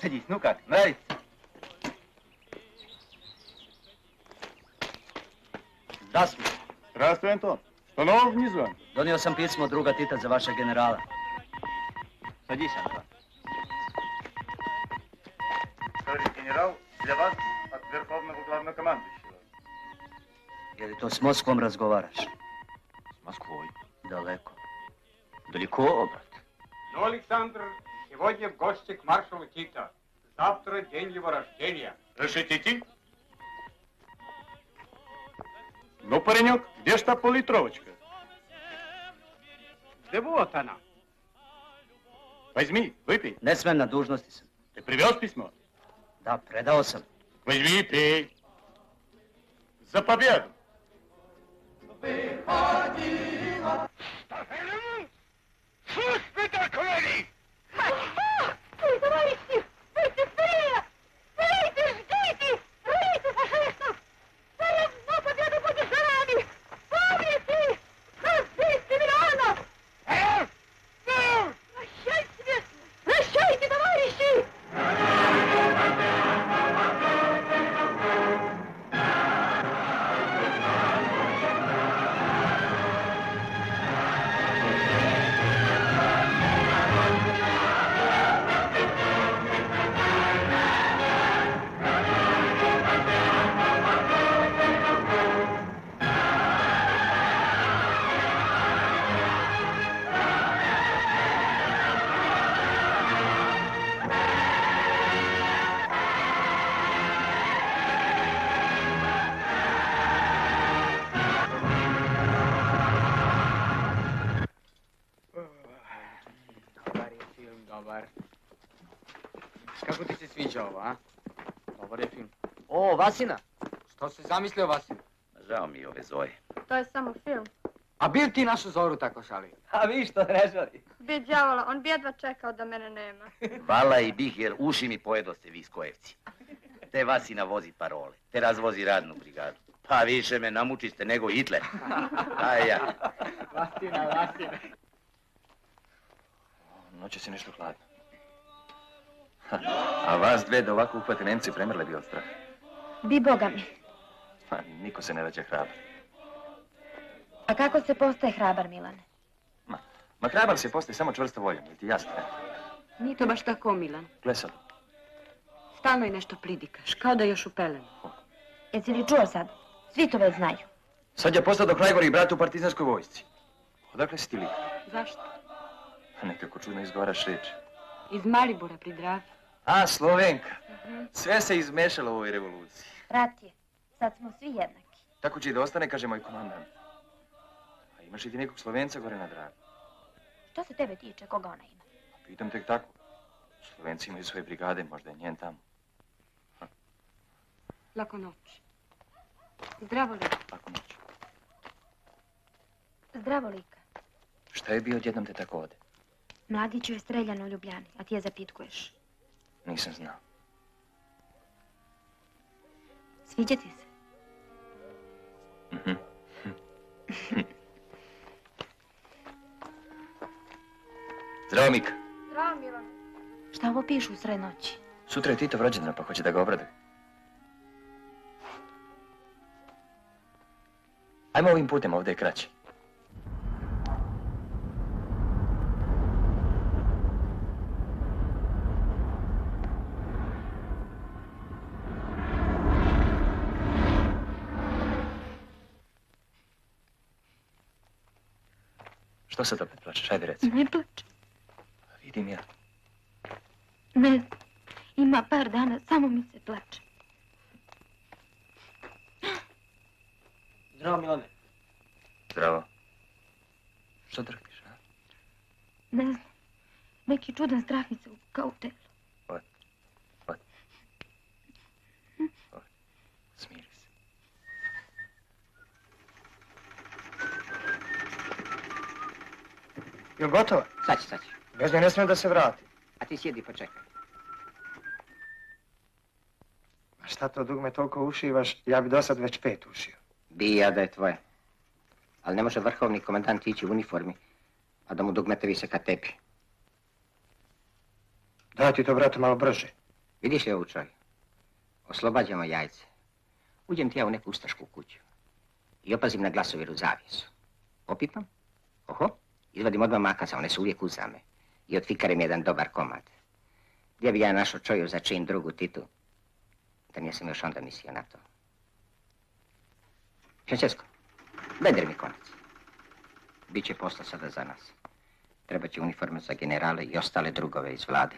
Садись, ну как, нравится? Здравствуй. Здравствуй, Антон. Что нового внизу? Донел сам письмо друга Тита за вашего генерала. Садись, Антон. Товарищ генерал, для вас от Верховного Главнокомандующего. Или то с Москвом разговариваешь? С Москвой. Далеко. Далеко, обрат. Ну, Александр, сегодня в гости к маршалу Тита. Завтра день его рождения. Решите идти? Ну, паренек, где ж та поллитровочка? Да вот она. Возьми, выпей. Не смем, на должности сам. Ты привез письмо? Да, предал сам. Возьми, пей. За победу! Выходила! Что ж вы так говорите? Стой, товарищи! Стойте, скорее! Скорейте, ждите! Рулите фашистов! Все равно победа будет за нами! Помните! Нас двести миллионов! Э? Ну! Прощайте! Прощайте, товарищи! Kako ti se sviđa ovo, a? Dobar je film. O, Vasina! Što si zamislio, Vasina? Žao mi ove Zoje. To je samo film. A bil ti našu Zoru tako šali? A vi što ne žali? Bi djavola, on bi jedva čekao da mene nema. Vala i bih jer uši mi pojedoste vi skojevci. Te Vasina vozi parole, te razvozi radnu brigadu. Pa više me namučiste nego Hitler. Aj ja. Vasina, Vasina. Noće si nešto hladno. A vas dve da ovako uhvate Nemci premrle bi od straha. Bi boga mi. Pa niko se ne daće hrabar. A kako se postaje hrabar, Milane? Ma, ma hrabar se postaje samo čvrsto voljom, ili ti jasno, ne? Nije to baš tako, Milan. Plesalo. Stalno je nešto pridikaš, kao da je još upeleno. Jesi li čuo sad? Svi to već znaju. Sad je postao do najgorih brata u partizanskoj vojsci. Odakle si ti lik? Zašto? Nekako čudno izgovaraš riječi. Iz Maribora pri Dravi. A, Slovenka. Sve se izmešalo u ovoj revoluciji. Rat je. Sad smo svi jednaki. Tako će i da ostane, kaže moj komandant. A imaš i ti nekog Slovenca gore na Dravi? Što se tebe tiče, koga ona ima? Pitam tek tako. Slovenci imaju svoje brigade, možda je njen tamo. Lako noć. Zdravo lika. Lako noć. Zdravo lika. Šta je bio odjednom te tako ode? Mladiću je streljano u Ljubljani, a ti je zapitkuješ. Nisam znao. Sviđa ti se? Zdravo, Mika. Zdravo, Milan. Šta ovo pišu u sred noći? Sutra je Titov rođendan, pa hoće da ga obraduje. Ajmo ovim putem, ovdje je kraće. Što sad opet plačeš? Ajde, reci. Ne plačem. Vidim ja. Ne znam. Ima par dana, samo mi se plače. Zdravo, Milane. Zdravo. Što drhtiš, a? Ne znam. Neki čudan strah mi se kao u telu. Ot. Ot. Ot. Smiri se. Jel' gotovo? Sad ću, sad ću. Bez nje ne smijem da se vrati. A ti sjedi, počekaj. Ma šta to dugme toliko ušivaš, ja bi do sad već pet ušio. Bi ja da je tvoje. Ali ne može vrhovni komandant ići u uniformi a da mu dugmetevi se ka tepi. Daj ti to, brate, malo brže. Vidiš li ovu čaj? Oslobađamo jajce. Uđem ti ja u neku ustašku kuću i opazim na glasoviru zavijesu. Opipam, oho, izvadim odmah makaca, one su uvijek uzame i otfikarim jedan dobar komad. Gdje bi ja našao čoju za čin drugu Titu? Da nisam još onda mislio na to. Francesco, bedri mi konac. Biće posla sada za nas. Treba će uniforme za generale i ostale drugove iz vlade.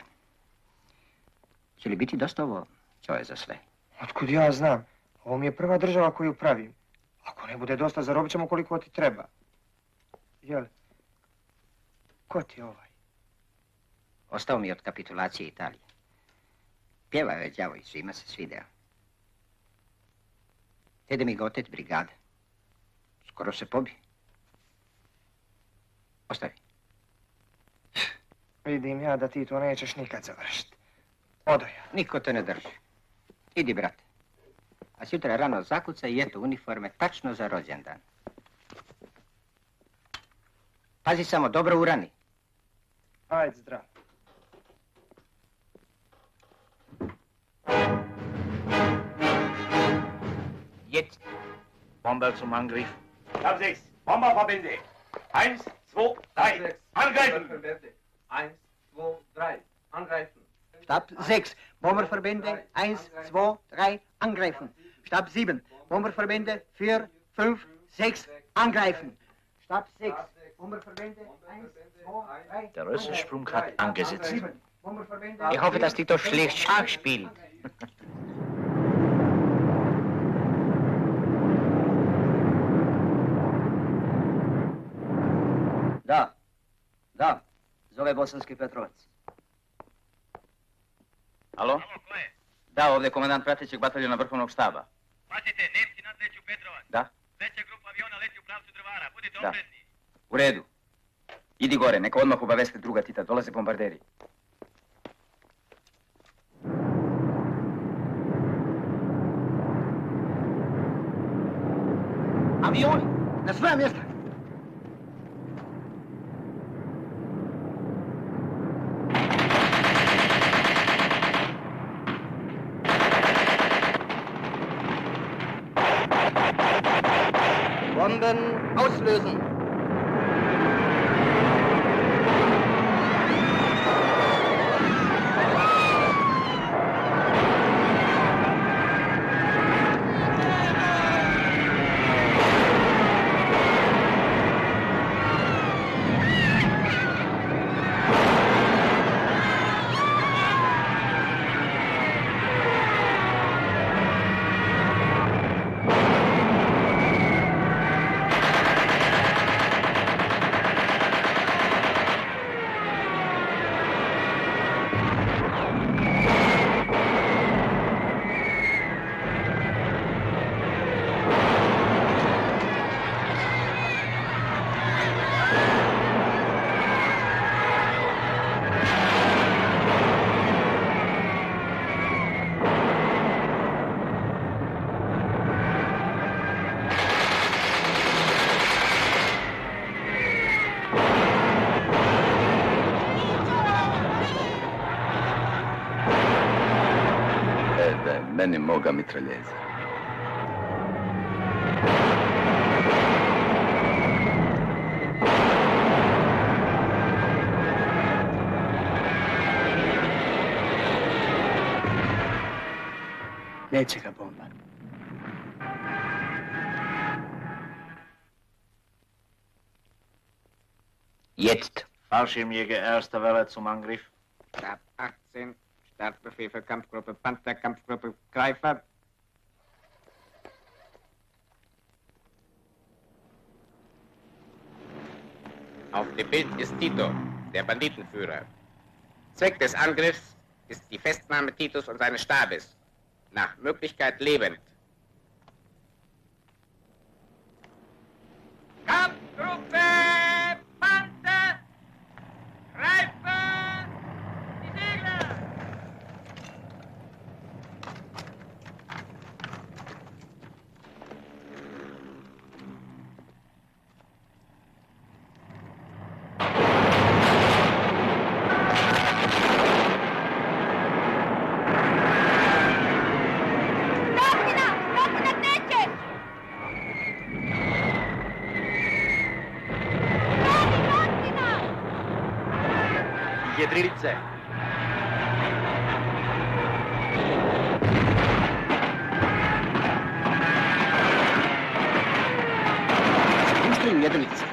Će li biti dosta ovo čoje za sve? Otkud ja znam? Ovo mi je prva država koju pravim. Ako ne bude dosta, zarobit ćemo koliko ti treba. Jel, ko ti je ovaj? Ostao mi od kapitulacije Italije. Pjeva je đavo i svima se svideo. Tede mi ga otet brigade. Skoro se pobi. Ostavi. Vidim ja da ti to nećeš nikad završiti. Odo ja. Niko te ne drži. Idi, brate. A sutra rano zakucaj i eto uniforme tačno za rođendan. Pazi samo, dobro urani. Ajde, zdrav. Jetzt. Bomber zum Angriff. Stab sechs. Bomberverbände. Eins, zwei, drei. Angreifen. Eins, zwei, drei. Angreifen. Stab sechs. Bomberverbände. Eins, zwei, drei. Angreifen. Stab sieben. Bomberverbände. Vier, fünf, sechs. Angreifen. Stab sechs. Bomberverbände. Eins, zwei, drei. Der Rössensprung hat angesetzt. Ich hoffe, dass Tito schlecht Schach spielt. Da, da, zove Bosanski Petrovac. Alo? Alo, ko je? Da, ovdje je komandant pratećeg bataljona Vrhovnog štaba. Pazite, Nemci nadleću Petrovac. Da. Veća grupa aviona leti u pravcu Drvara, budite oprezni. U redu. Idi gore, neka odmah obaveste druga Tita, dolaze bombarderi. Avioni, na svoja mjesta! Auslösen. Meni moga mitraljeza. Neće ga bomba. Jetzt. Fallschirmjäger, erster Welle zum Angriff. Stab achtzehn. Startbefehl für Kampfgruppe Panther, Kampfgruppe Greifer. Auf dem Bild ist Tito, der Banditenführer. Zweck des Angriffs ist die Festnahme Titus und seines Stabes. Nach Möglichkeit lebend. Kampfgruppe Panther, Greifer! Fredricksen. Usprinjede lice.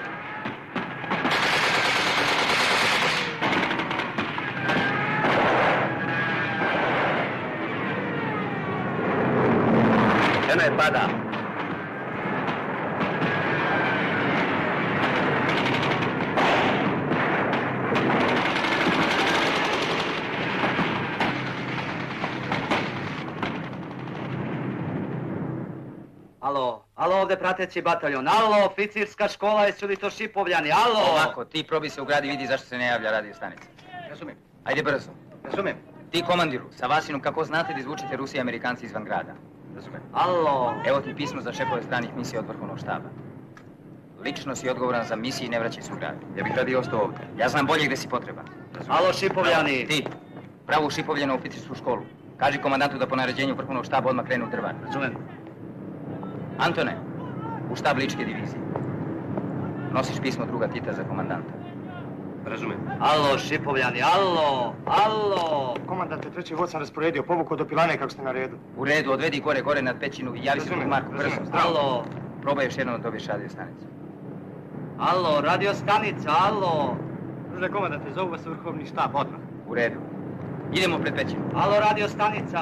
Žena je pada. Alo, alo, ovdje prateći bataljon, alo, oficirska škola, jesu li to Šipovljani, alo! Ovako, ti probi se u grad i vidi zašto se ne javlja radio stanica. Razumijem. Ajde brzo. Razumijem. Ti komandiru, sa Vasinom kako znate da izvučete Rusi i Amerikanci izvan grada. Razumijem. Alo! Evo ti pismo za šefove stranih misija od vrhovnog štaba. Lično si odgovoran za misije i ne vraćaj se u grad. Ja bih radi ostao ovdje. Ja znam bolje gdje si potreban. Razumijem. Alo, Šipovljani! Ti, pravo u Šipovljenu oficirsku školu. Kaži komandantu da po naređenju vrhovnog štaba odmah krenu u Drvar. Razumijem. Antone, u štab Ličke divizije. Nosiš pismo druga Tita za komandanta. Razumijem. Alo, Šipovljani, alo, alo! Komandante, treći vod sam rasporedio, povukao do Pilane kako ste na redu. U redu, odvedi gore, gore nad Pećinu i javi se u Marku, brzo. Alo! Probaj još jednom da dobiješ radio stanicu. Alo, radio stanica, alo! Druže, komandante, zovu vas u vrhovni štab, odmah. U redu. Idemo pred Pećinu. Alo, radio stanica!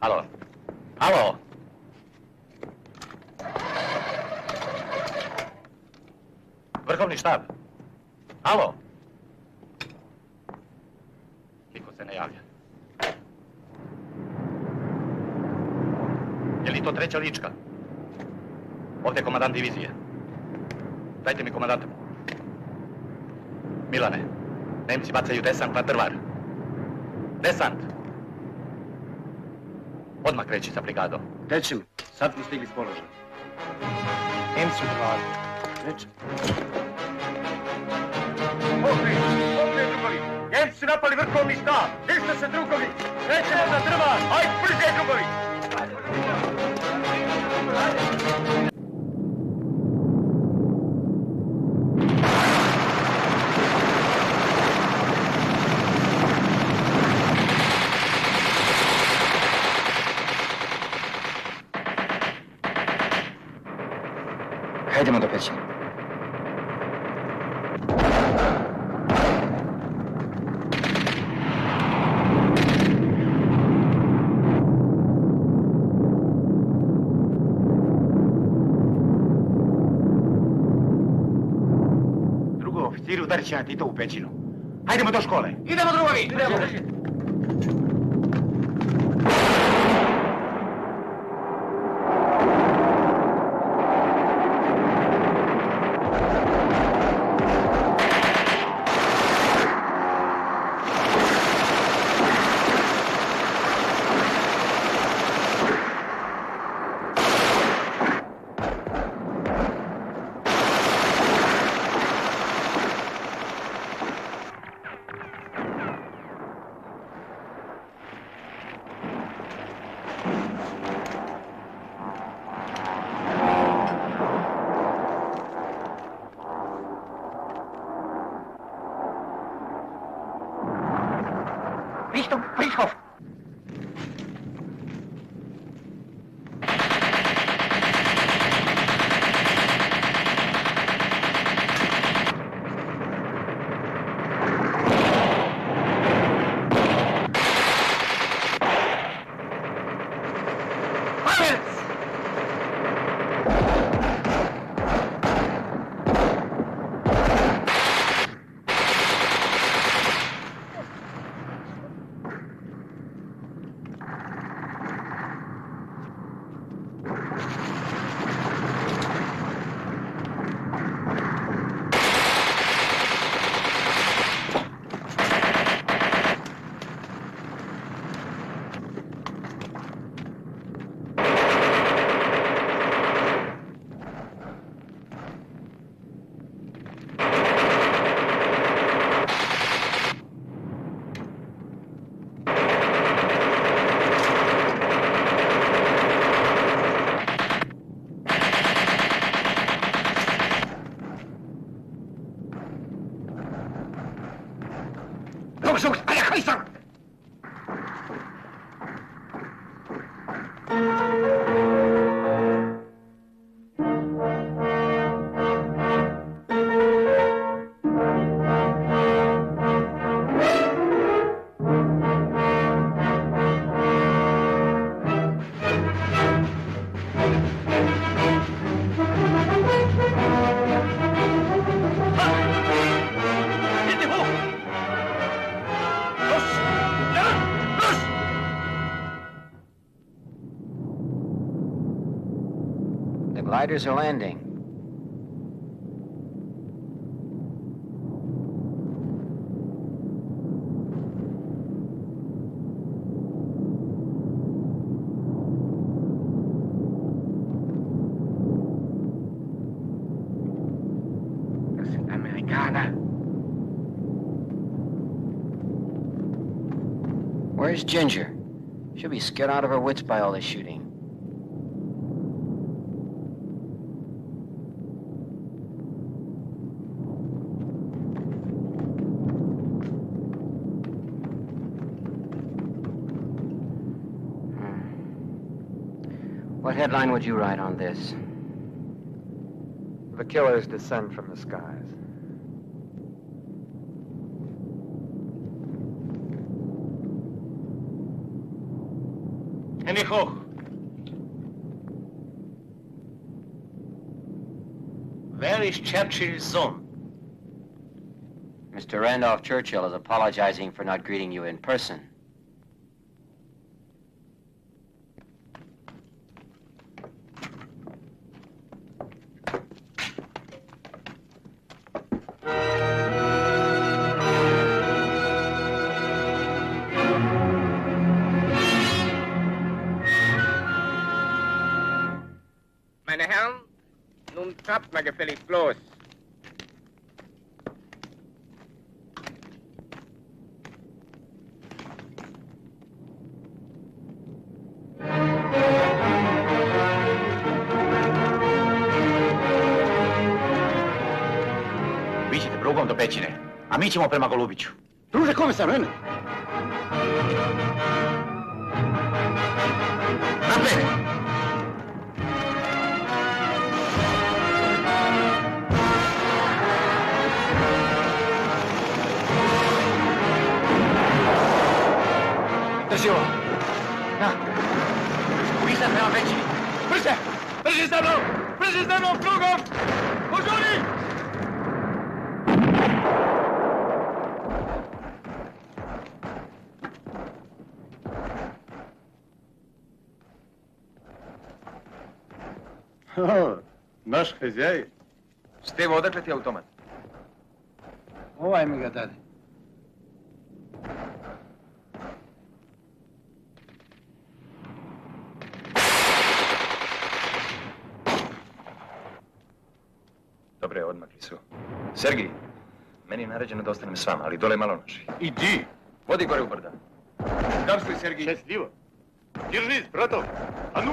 Alo. Alo. Vrhovni štab. Alo. Niko se ne javlja. Je li to treća Lička? Ovdje je komandant divizije. Dajte mi komandanta. Milane, Nemci bacaju desant na Drvar. Desant! Odmah kreći sa brigadom. Tečim, sad smo stigli s položaja. Nemci u Drvaru. Tečim. Okri, okri drugovi. Nemci su napali vrhovni štab. Dište se drugovi. Krećemo za Drvar. Ajde, brže drugovi. Ajde, drugovi. Hajdemo do Pećine. Drugo oficiri, udarit će na Titovu u Pećinu. Hajdemo do škole. Idemo drugovi! Idemo! Richtung Friedhof. Gliders are landing. Where's Ginger? She'll be scared out of her wits by all this shooting. Hmm. What headline would you write on this? The killers descend from the skies. Hände hoch! Where is Churchill's son? Mister Randolph Churchill is apologizing for not greeting you in person. Habt mal gefälligst bloß. Vi siete Brugon do Pećine, a mi ćemo prema Golubiću. Druže, kome sam vreme? Napred! Drži ovo. Da. Uvišta prema većini. Brže! Brži sa mnom! Brži sa mnom krugom! Požuri! Ho, naš hezjaj. Stevo, odakle ti je automat? Ovaj mi ga dade. Sergij, meni je naređeno da ostanem s vama, ali dole je malo naših. Idi! Vodi gore u brda. Damstvoj, Sergij. Šestljivo. Diržiš, bratov. A nu,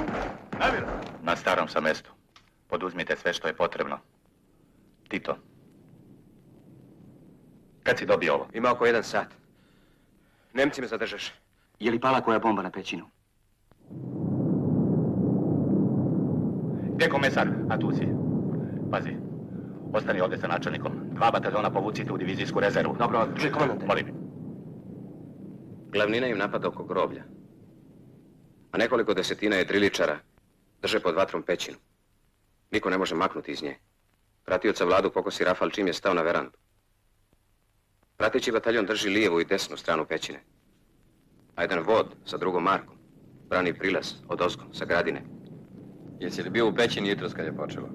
namjera. Na starom sam mestu. Poduzmite sve što je potrebno. Tito. Kad si dobio ovo? Ima oko jedan sat. Nemci me zadržaš. Je li pala koja bomba na Pećinu? Gdje komesar? A tu si. Pazi. Ostani ovdje sa načelnikom. Dva bataljona povucite u divizijsku rezervu. Dobro, drži komandante. Molim. Glavnina im napada oko groblja. A nekoliko desetina je jedriličara. Drže pod vatrom Pećinu. Niko ne može maknuti iz nje. Pratioca Vladu pokosi rafal čim je stao na verandu. Prateći bataljon drži lijevu i desnu stranu Pećine. A jedan vod sa drugom Markom brani prilaz od ozgom sa gradine. Jesi li bio u Pećini jutros kad je počelo?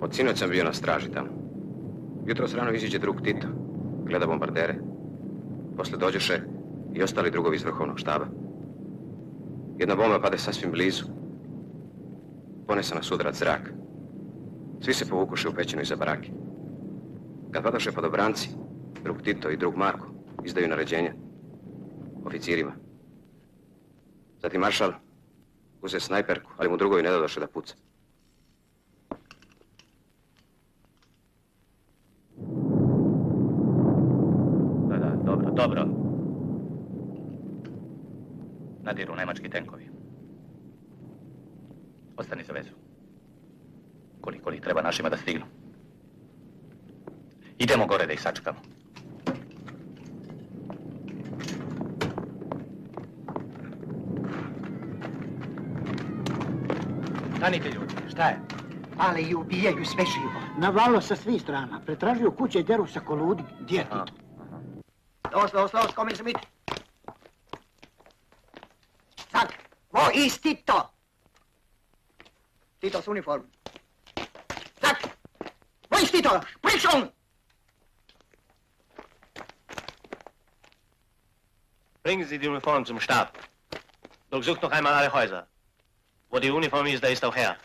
Od sinoć sam bio na straži tamo. Jutros rano iziđe drug Tito, gleda bombardere. Posle dođeše i ostali drugovi iz vrhovnog štaba. Jedna bomba pade sasvim blizu. Ponesa nas udarac zrak. Svi se povukuše u Pećinu iza baraki. Kad padaše padobranci, drug Tito i drug Marko izdaju naređenja oficirima. Zatim maršal uze snajperku, ali mu drugovi ne dadoše da puca. Dobro. Nadiru nemački tenkovi. Ostani za vezu. Koliko li treba našima da stignu. Idemo gore da ih sačekamo. Stanite ljudi, šta je? Ale i ubijaju sve živo. Navalo sa svih strana. Pretražuju kuće i deru sa koludi. Gdje je to? Los, los, los, kommen Sie mit! Sag, wo ist Tito? Titos Uniform. Zack! Wo ist Tito? Sprich schon! Bringen Sie die Uniform zum Stab. Durchsucht noch einmal alle Häuser. Wo die Uniform ist, da ist auch her.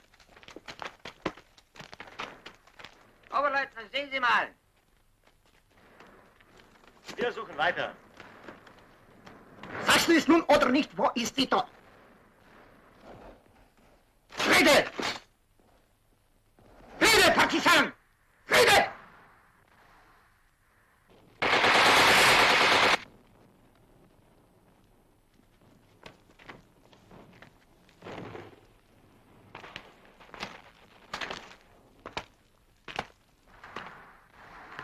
Oberleutnant, sehen Sie mal. Wir suchen weiter. Sagst du es nun oder nicht? Wo ist Tito? Rede! Rede, Partisan! Rede!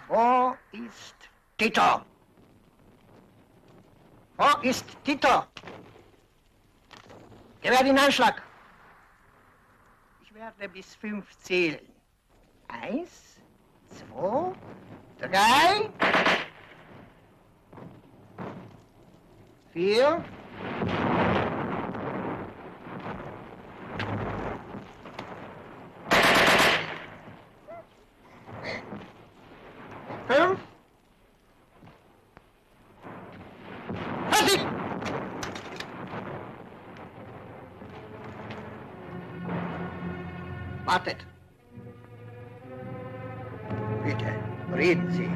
Wo ist Tito? Wo ist Tito? Gewähr den Anschlag. Ich werde bis fünf zählen. Eins, zwei, drei, vier, fünf. Wartet. Bitte, reden Sie.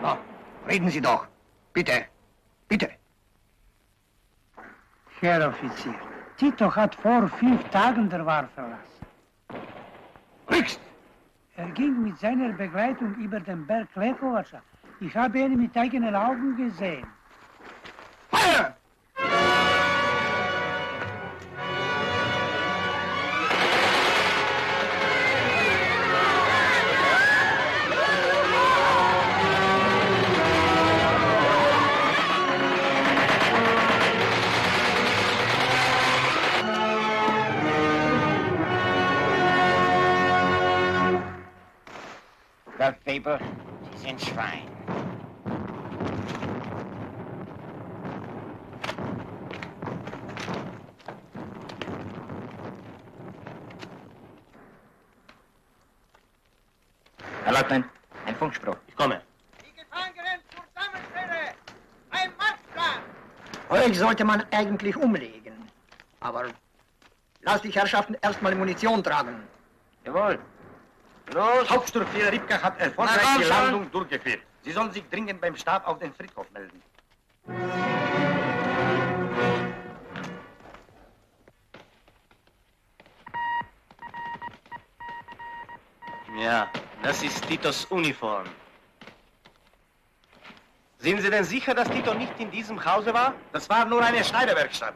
Na, reden Sie doch. Bitte, bitte. Herr Offizier, Tito hat vor fünf Tagen der War verlassen. Rückst! Er ging mit seiner Begleitung über den Berg Lekovaca. Ich habe ihn mit eigenen Augen gesehen. Feuer! Weber, Sie sind Schwein. Herr Leutnant, ein Funkspruch. Ich komme. Die Gefangenen zusammenstellen! Ein Marschplan! Euch sollte man eigentlich umlegen. Aber lasst die Herrschaften erstmal Munition tragen. Jawohl. Los! Hauptsturmführer Ripka hat erfolgreich Na, die Landung durchgeführt. Sie sollen sich dringend beim Stab auf den Friedhof melden. Ja, das ist Titos Uniform. Sind Sie denn sicher, dass Tito nicht in diesem Hause war? Das war nur eine Schneiderwerkstatt.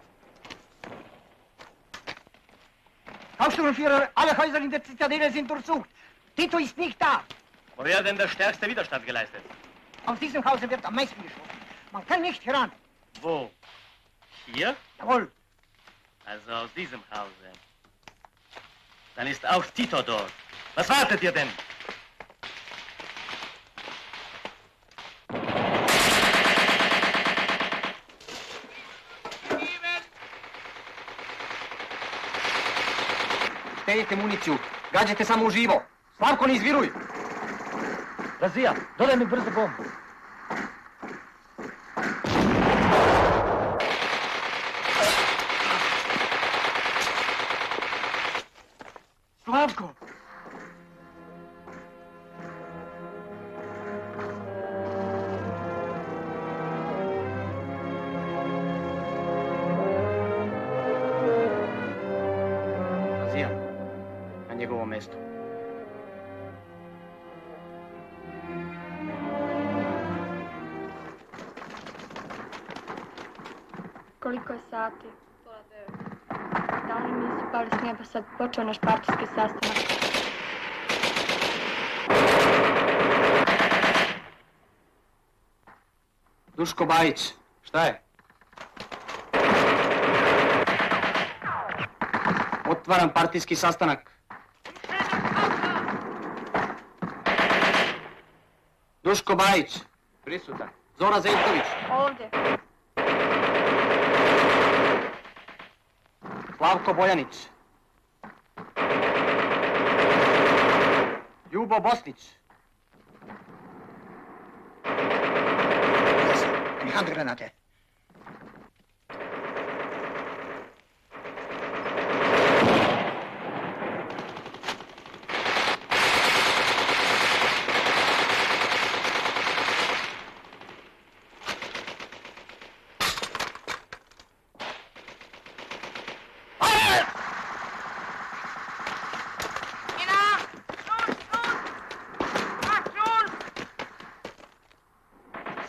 Hauptsturmführer, alle Häuser in der Zitadelle sind durchsucht. Tito ist nicht da. Woher hat denn der stärkste Widerstand geleistet? Aus diesem Hause wird am meisten geschossen. Man kann nicht heran. Wo? Hier? Jawohl. Also aus diesem Hause. Dann ist auch Tito dort. Was wartet ihr denn? Stavite municiju. Gađajte samo u živo. Slavko, ne izviruj! Razija, dodaj mi brzo bombu. Slavko! Razija, na njegovo mesto. Koliko je sati? Pola devet. Da li mi se pali s neba sad počeo naš partijski sastanak? Duško Bajić, šta je? Otvaram partijski sastanak. Duško Bajić. Prisutan. Zora Zejković. Ovdje. Slavko Bojanić, Ljubo Bosnić. Yes, die Handgranate.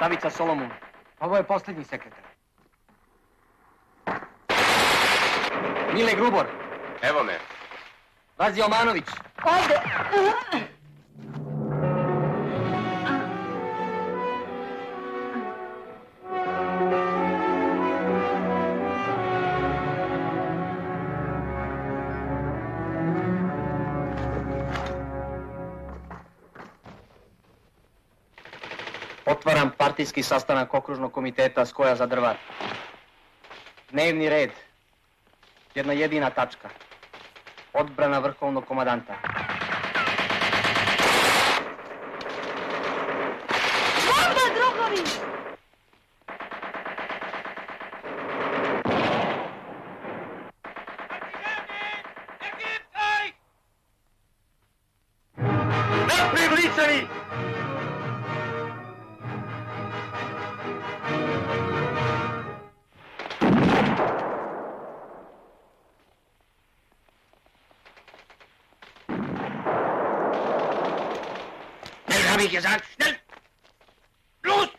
Savica Solomon, ovo je posljednji sekretar. Mile Grubor. Evo me. Razi Omanović. Ovdje. Otvaram partijski sastanak okružnog komiteta Skoja za Drvar. Dnevni red. Jedna jedina tačka. Odbrana vrhovnog komadanta. Borba, drugovi! Naprijed, licevi! Habe ich gesagt, schnell! Los!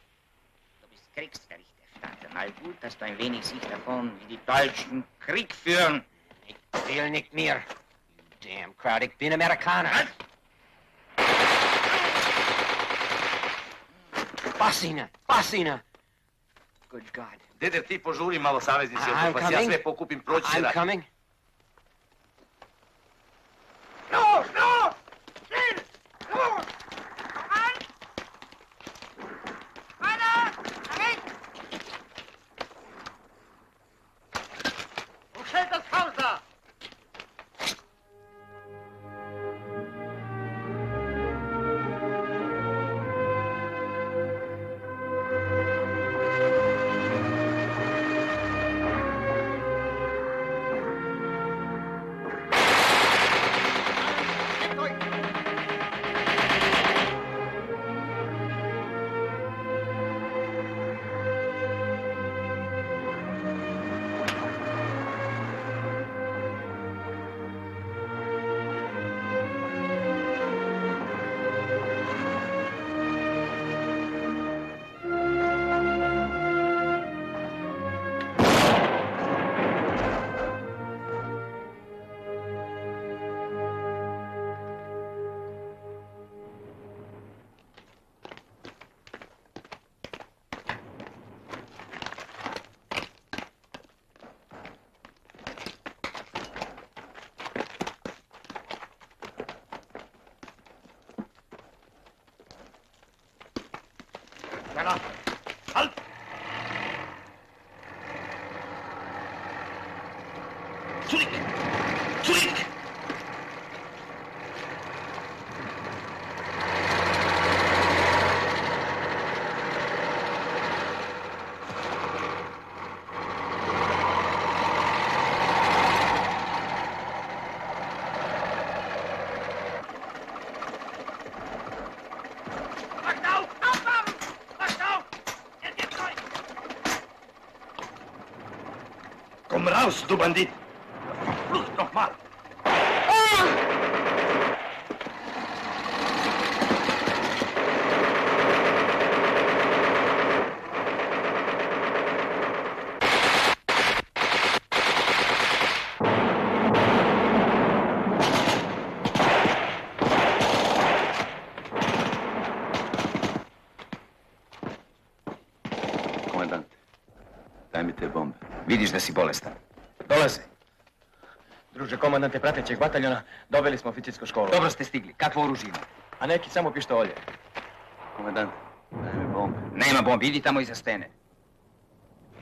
Du bist Kriegsrichter, Staatsanwalt. Gut, dass du ein wenig siehst davon, wie die Deutschen Krieg führen. Ich will nicht mehr. You damn crowd, ich bin Amerikaner. Was? Pasina, Pasina! Good God. Deder, ti požuri malo saveznici, I'm coming. Ja sve pokupim, proći se da. I'm coming. No, no! Männer, halt! Zurück! Zurück! Komm raus, du Bandit! Flucht nochmal! Kommandant, daj mi te bombe. Vidiš da si bolestan. Dolaze. Druže, komandante pratećeg bataljona, dobili smo oficirsku školu. Dobro ste stigli. Kakvo oružje ima? A neki samo pištolje. Komandante, daj mi bombe. Nema bombi, idi tamo iza stene.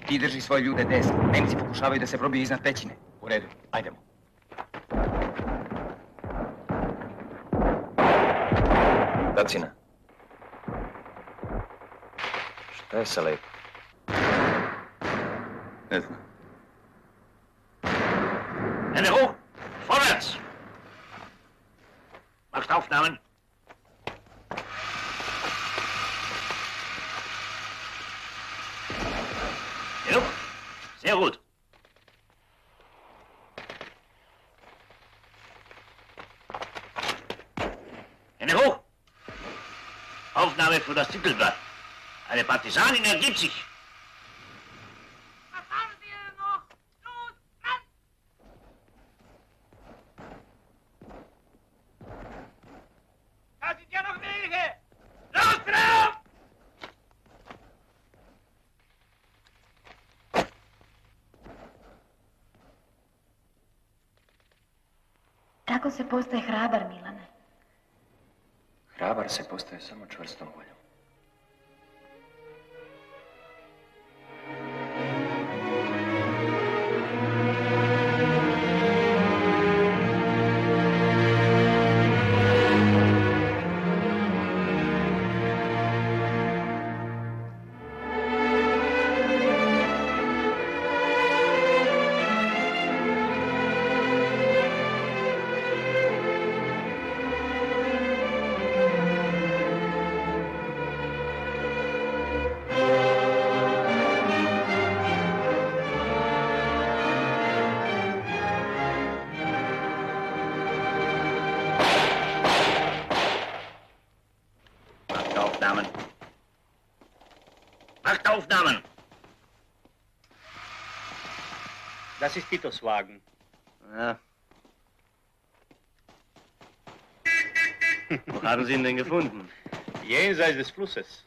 Ti drži svoje ljude desno. Nemci pokušavaju da se probiju iznad pećine. U redu, ajdemo. Tacina. Šta je sa Lejkom? Ne znam. Hände hoch! Vorwärts! Machst Aufnahmen! Genug? Sehr gut. Hände hoch! Aufnahme für das Titelblatt. Eine Partisanin ergibt sich. Was haben wir noch? Los, ran! Da sind ja noch welche! Los, drauf! Tako se postaje hrabar, Milane. Hrabar se postaje samo čvrstom voljom. Aufnahmen. Das ist Titos Wagen. Ja. Wo haben Sie ihn denn gefunden? Jenseits des Flusses.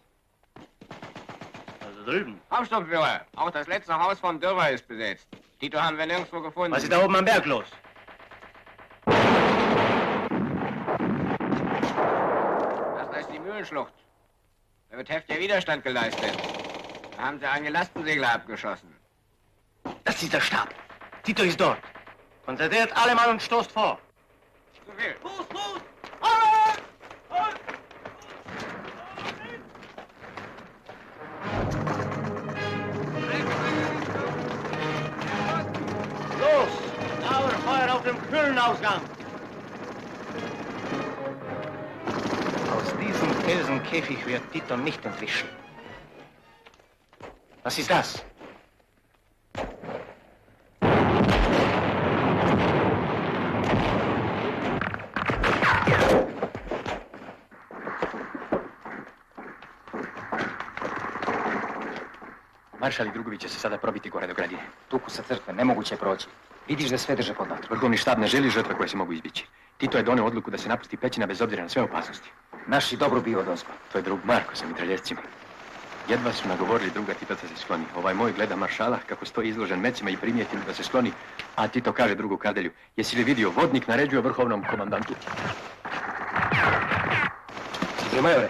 Also drüben. Aufstopp, Führer. Auch das letzte Haus von Dürrer ist besetzt. Tito haben wir nirgendwo gefunden. Was ist da oben am Berg los? Das ist die Mühlenschlucht. Da wird heftiger Widerstand geleistet. Da haben sie einen Lastensegler abgeschossen. Das ist der Stab. Tito ist dort. Konzentriert alle Mann und stoßt vor. Zu viel. Fuß, Fuß! Alle! Fuß! Los! Dauerfeuer auf dem Höhlenausgang! Aus diesem Felsenkäfig wird Tito nicht entwischen. Was ist das? Maršal i drugovi će se sada probiti gore do gradine. Tuku sa crkve, nemoguće je proći. Vidiš da sve drže pod vatru. Vrhovni štab ne želi žrtve koje se mogu izbići. Tito je donio odluku da se napusti pećina bez obzira na sve opasnosti. Naši dobro bio dozgo. To je drug Marko sa mitraljezcima. Jedva su nagovorili druga, Tito se skloni. Ovaj moj gleda maršala kako stoji izložen mecima i primijeti da se skloni, a Tito kaže drugu Kardelju. Jesi li vidio, vodnik naređuje vrhovnom komandantu. Majore,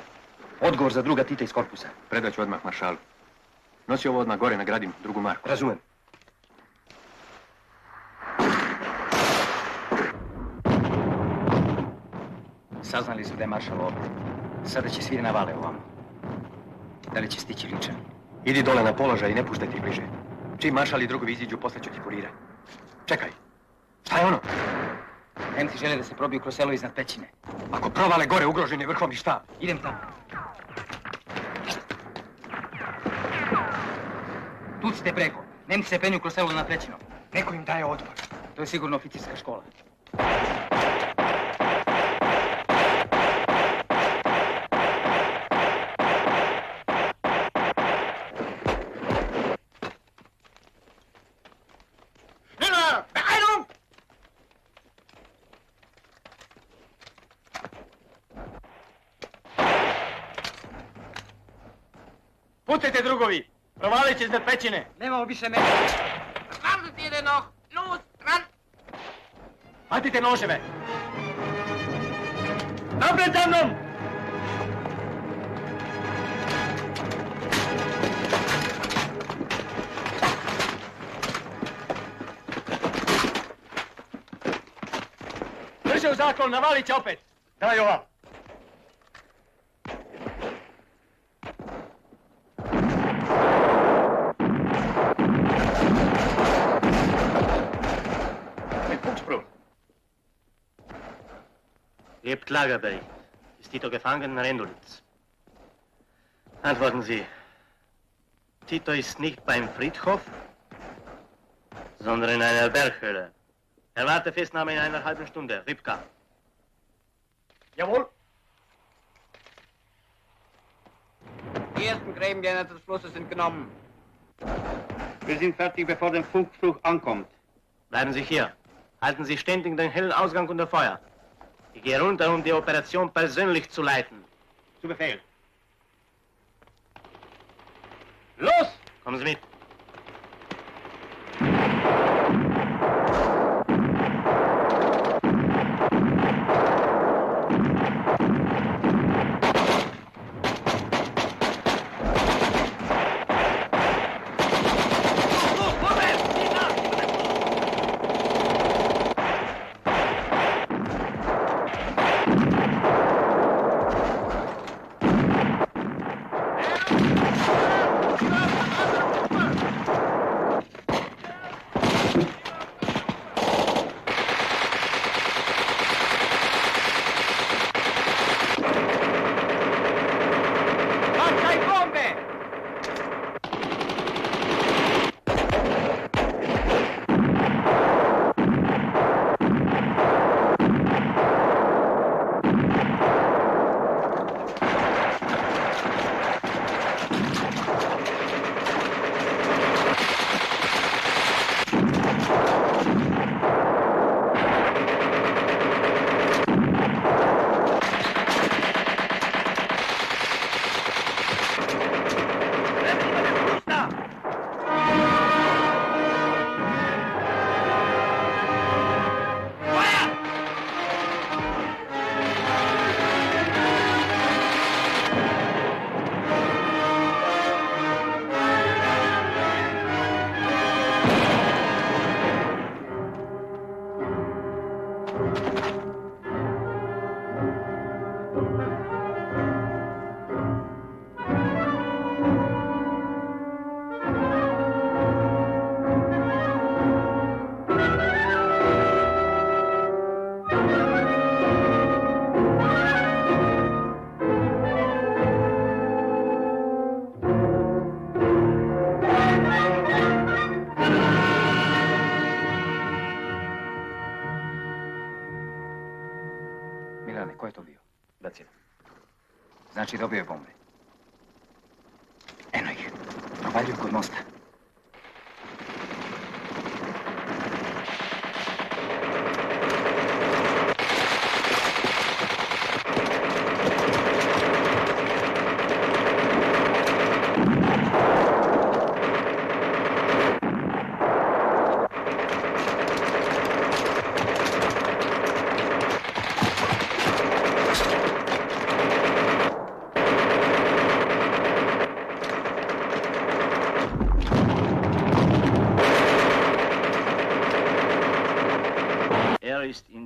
odgovor za druga Tita iz korpusa. Predat ću odmah maršalu. Nosi ovo odmah gore, nagradim drugu Marku. Razumem. Saznali su da je maršal ovdje. Sada će svi navale ovamo. Da li će stići Ličan? Idi dole na položaj i ne puštaj ti bliže. Čim maršal i drugovi iziđu, posle ću ti kurira. Čekaj, šta je ono? Nemci žele da se probiju kroz selo iznad pećine. Ako provale gore, ugrožen je vrhovni štab. Idem tamo. Tucite preko. Nemci se penju kroz selo nad pećinom. Neko im daje odmor. To je sigurno oficirska škola. Pucajte, drugovi! Provalit će iznad pećine! Nemamo više mene! Zvarno ti ide noh! Luz! Ran! Hvatite noževe! Napred za mnom! imaju zakon, navalit će opet. Daj ova. Lebt Lagerberg, ist Tito gefangen nach Endolitz? Antworten Sie, Tito ist nicht beim Friedhof, sondern in einer Berghöhle. Erwarte Festnahme in einer halben Stunde. Ripka. Jawohl. Die ersten Gräben jenseits des Flusses sind genommen. Wir sind fertig, bevor der Funkflug ankommt. Bleiben Sie hier. Halten Sie ständig den hellen Ausgang unter Feuer. Ich gehe runter, um die Operation persönlich zu leiten. Zu Befehl. Los! Kommen Sie mit. Znači, dobio je bombe. Eno ih. Provaljuju kod mosta.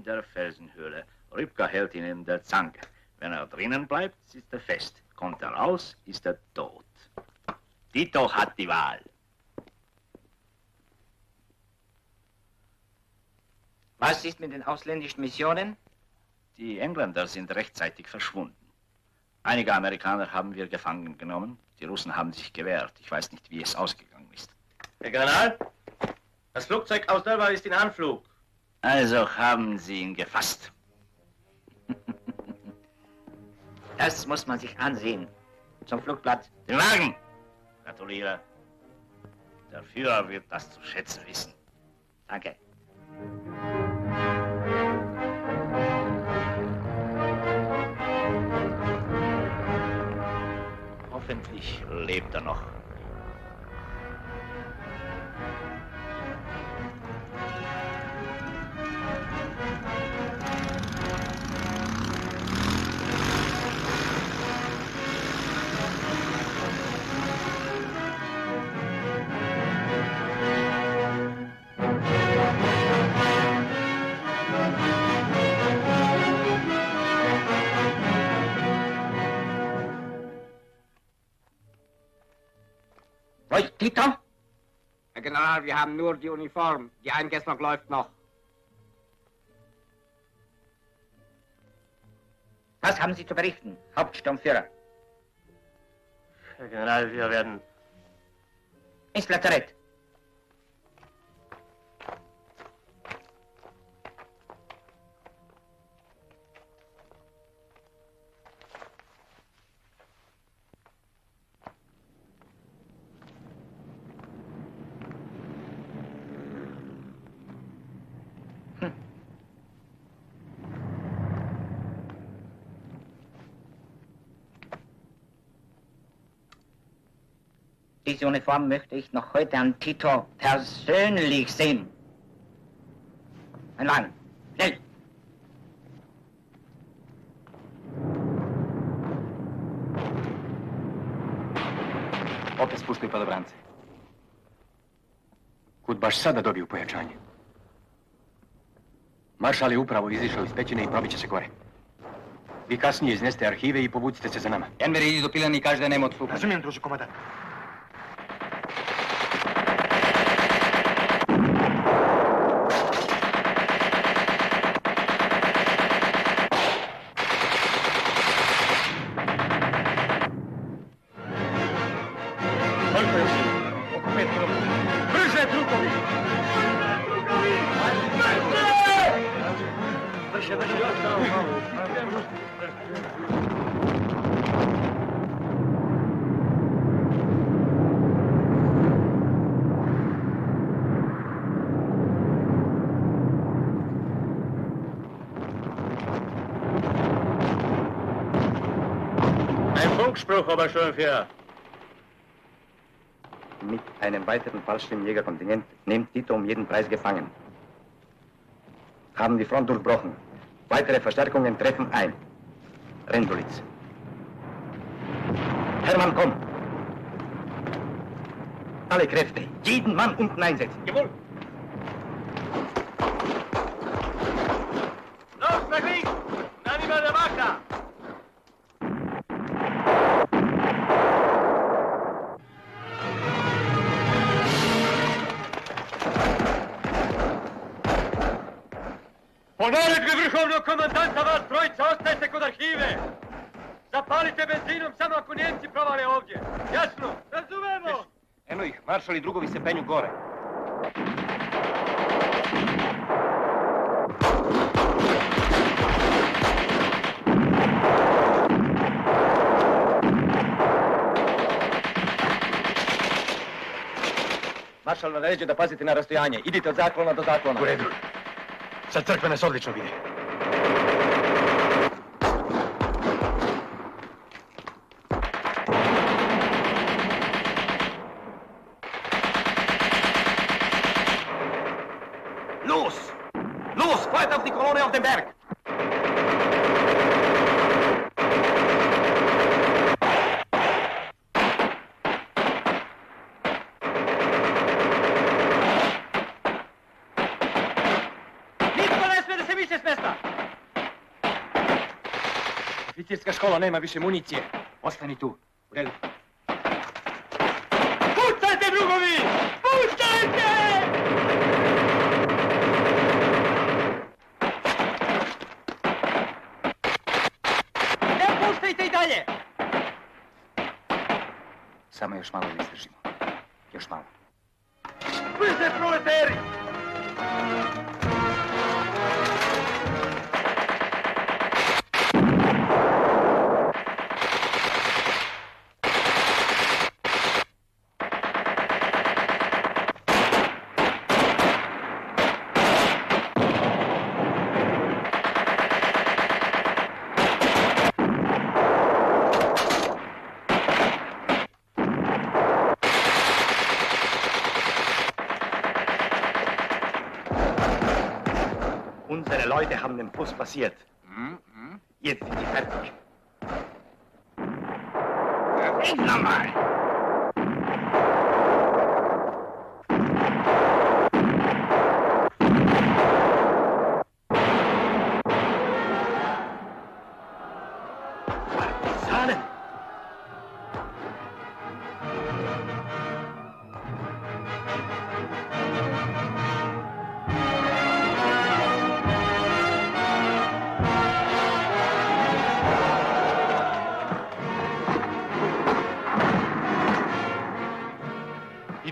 Der Felsenhöhle. Ripka hält ihn in der Zange. Wenn er drinnen bleibt, ist er fest. Kommt er raus, ist er tot. Tito hat die Wahl. Was ist mit den ausländischen Missionen? Die Engländer sind rechtzeitig verschwunden. Einige Amerikaner haben wir gefangen genommen. Die Russen haben sich gewehrt. Ich weiß nicht, wie es ausgegangen ist. Herr Granal, das Flugzeug aus Durban ist in Anflug. Also haben Sie ihn gefasst. Das muss man sich ansehen. Zum Flugblatt. Den Wagen! Gratuliere. Der Führer wird das zu schätzen wissen. Danke. Hoffentlich lebt er noch. Thank you. Euch Gitter? Herr General, wir haben nur die Uniform. Die Einkästung läuft noch. Was haben Sie zu berichten, Hauptsturmführer? Herr General, wir werden... Ins Lazarett. Diese Uniform möchte ich noch heute an Tito persönlich sehen. Ein Wagen, schnell! Opet spuštaju padobrance. Kud baš sada dobiju pojačanje. Maršal je upravo izišao iz pećine I probiće se gore. Vi kasnije izneste arhive I povucite se za nama. Enver je idu pilani I kaže da nema odstupanja. Razumijem, druži komadar. Obersturmführer. Mit einem weiteren Fallschirmjägerkontingent nimmt Tito um jeden Preis gefangen. Haben die Front durchbrochen. Weitere Verstärkungen treffen ein. Rendulitz. Hermann, komm! Alle Kräfte, jeden Mann unten einsetzen. Jawohl! Los, nach links! Anima de Marca! Po naredbi vrhovnog komandanta vas trojica ostajte kod arhive. Zapalite benzinom samo ako Njemci provale ovdje. Jasno? Razumemo! Eno ih, maršali I drugovi se penju gore. Maršal vam ređe da pazite na rastojanje. Idite od zaklona do zaklona. U redu. Sad crkve nas odlično vide. Los! Los! Fahrt auf die Kolonne auf den Berg! Officirska škola nema više municije. Ostani tu. U redu. Pucajte, drugovi! Pucajte! Ne puštajte I dalje! Samo još malo ne izdržimo. Još malo. Brže, proleteri! Unsere Leute haben den Bus passiert. Mm-hmm. Jetzt sind sie fertig. Ich nochmal! Partisanen!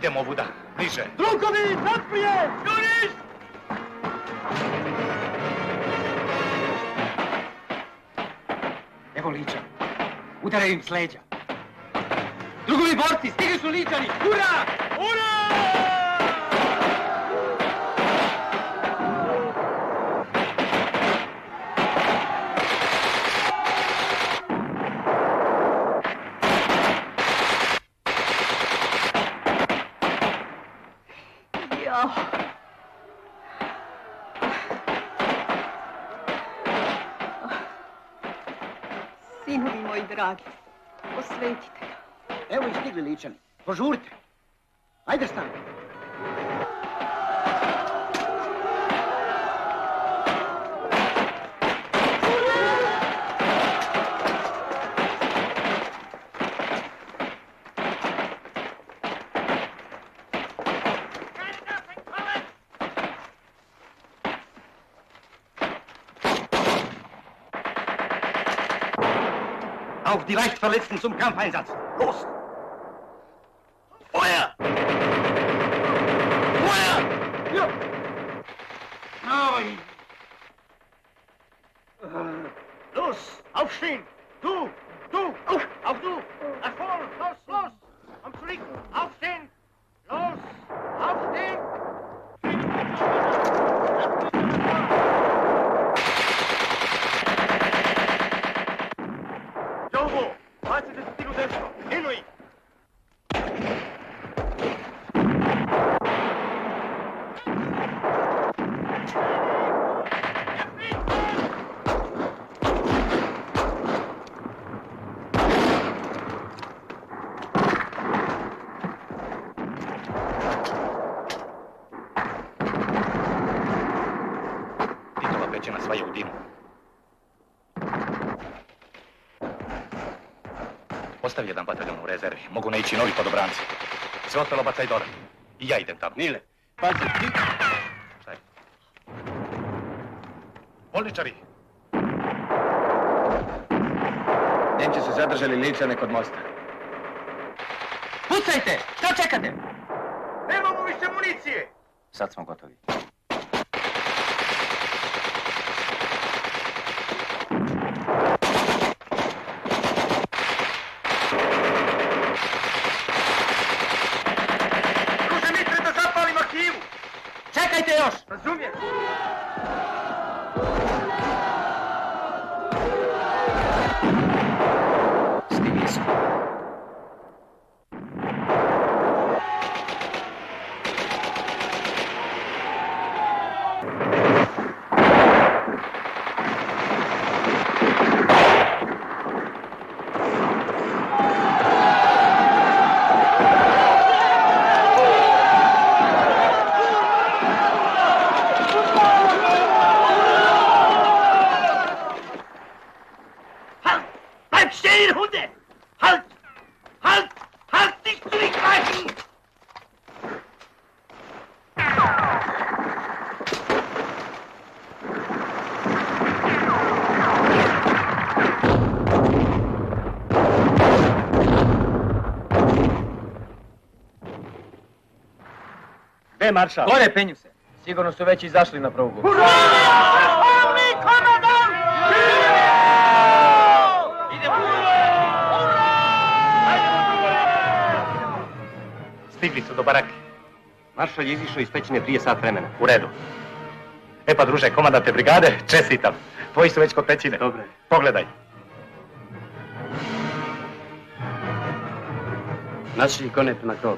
idem ovuda, bliže. Drugovi, nadprije! Juriš! Evo Ličan, udaraju im s leđa. Drugovi borci, stigliš u Ličani, ura! Ura! Sinovi moji dragi, osvetite ga. Evo i stigli Ličani, požurite. Ajde stani. Auf die Leichtverletzten zum Kampfeinsatz. Los! Feuer! Feuer! Ja! Nein! Los! Aufstehen! Du! Du! Auf! Auf du! Nach vorne! Los! Los! Komm zurück! Aufstehen! Los! Aufstehen! Na svoju udinu. Ostavi jedan bataljon u rezervi. Mogu ne ići novi podobranci. Sve ostalo bacaj dole. I ja idem tamo. Nile, pazi ti. Šta je? Bolničari! Nemci su zadržali Ličane kod mosta. Pucajte! Šta čekate? Nemamo više municije! Sad smo gotovi. Razumiješ? Stigli smo. Maršal. Gore, penju se. Sigurno su već izašli na prugu. Ura! Vojni komandan! Idemo! Ura! Stigli su do barake. Maršal je izišao iz pećine prije sat vremena. U redu. E pa, druže, komandante brigade, čestitam. Tvoji su već kod pećine. Dobre. Pogledaj. Naši konet na krov.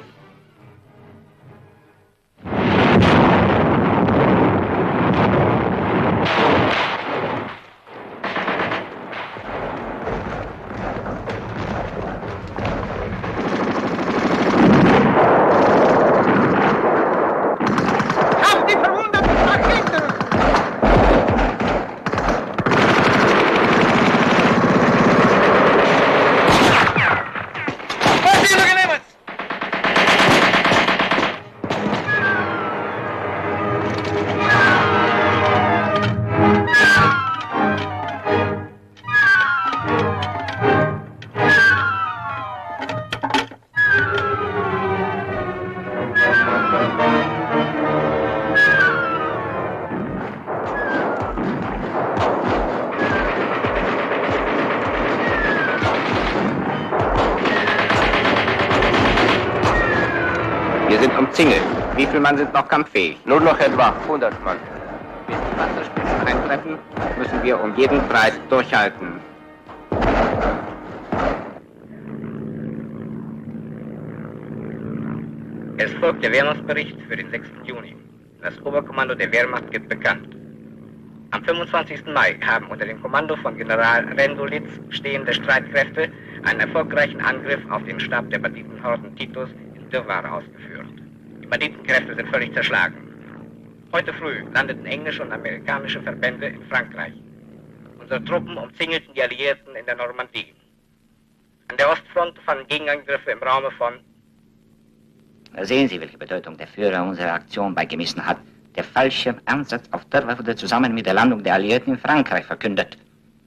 Wir sind umzingelt. Wie viele Mann sind noch kampffähig? Nur noch etwa hundert Mann. Bis die Wasserspitzen eintreffen, müssen wir um jeden Preis durchhalten. Es folgt der Währungsbericht für den sechsten Juni. Das Oberkommando der Wehrmacht gibt bekannt. Am fünfundzwanzigsten Mai haben unter dem Kommando von General Rendulitz stehende Streitkräfte einen erfolgreichen Angriff auf den Stab der Banditenhorden Titus in Dürrware ausgeführt. Die Banditenkräfte sind völlig zerschlagen. Heute früh landeten englische und amerikanische Verbände in Frankreich. Unsere Truppen umzingelten die Alliierten in der Normandie. An der Ostfront fanden Gegenangriffe im Raume von... Sehen Sie, welche Bedeutung der Führer unserer Aktion beigemessen hat. Der falsche Ansatz auf Dürrware wurde zusammen mit der Landung der Alliierten in Frankreich verkündet.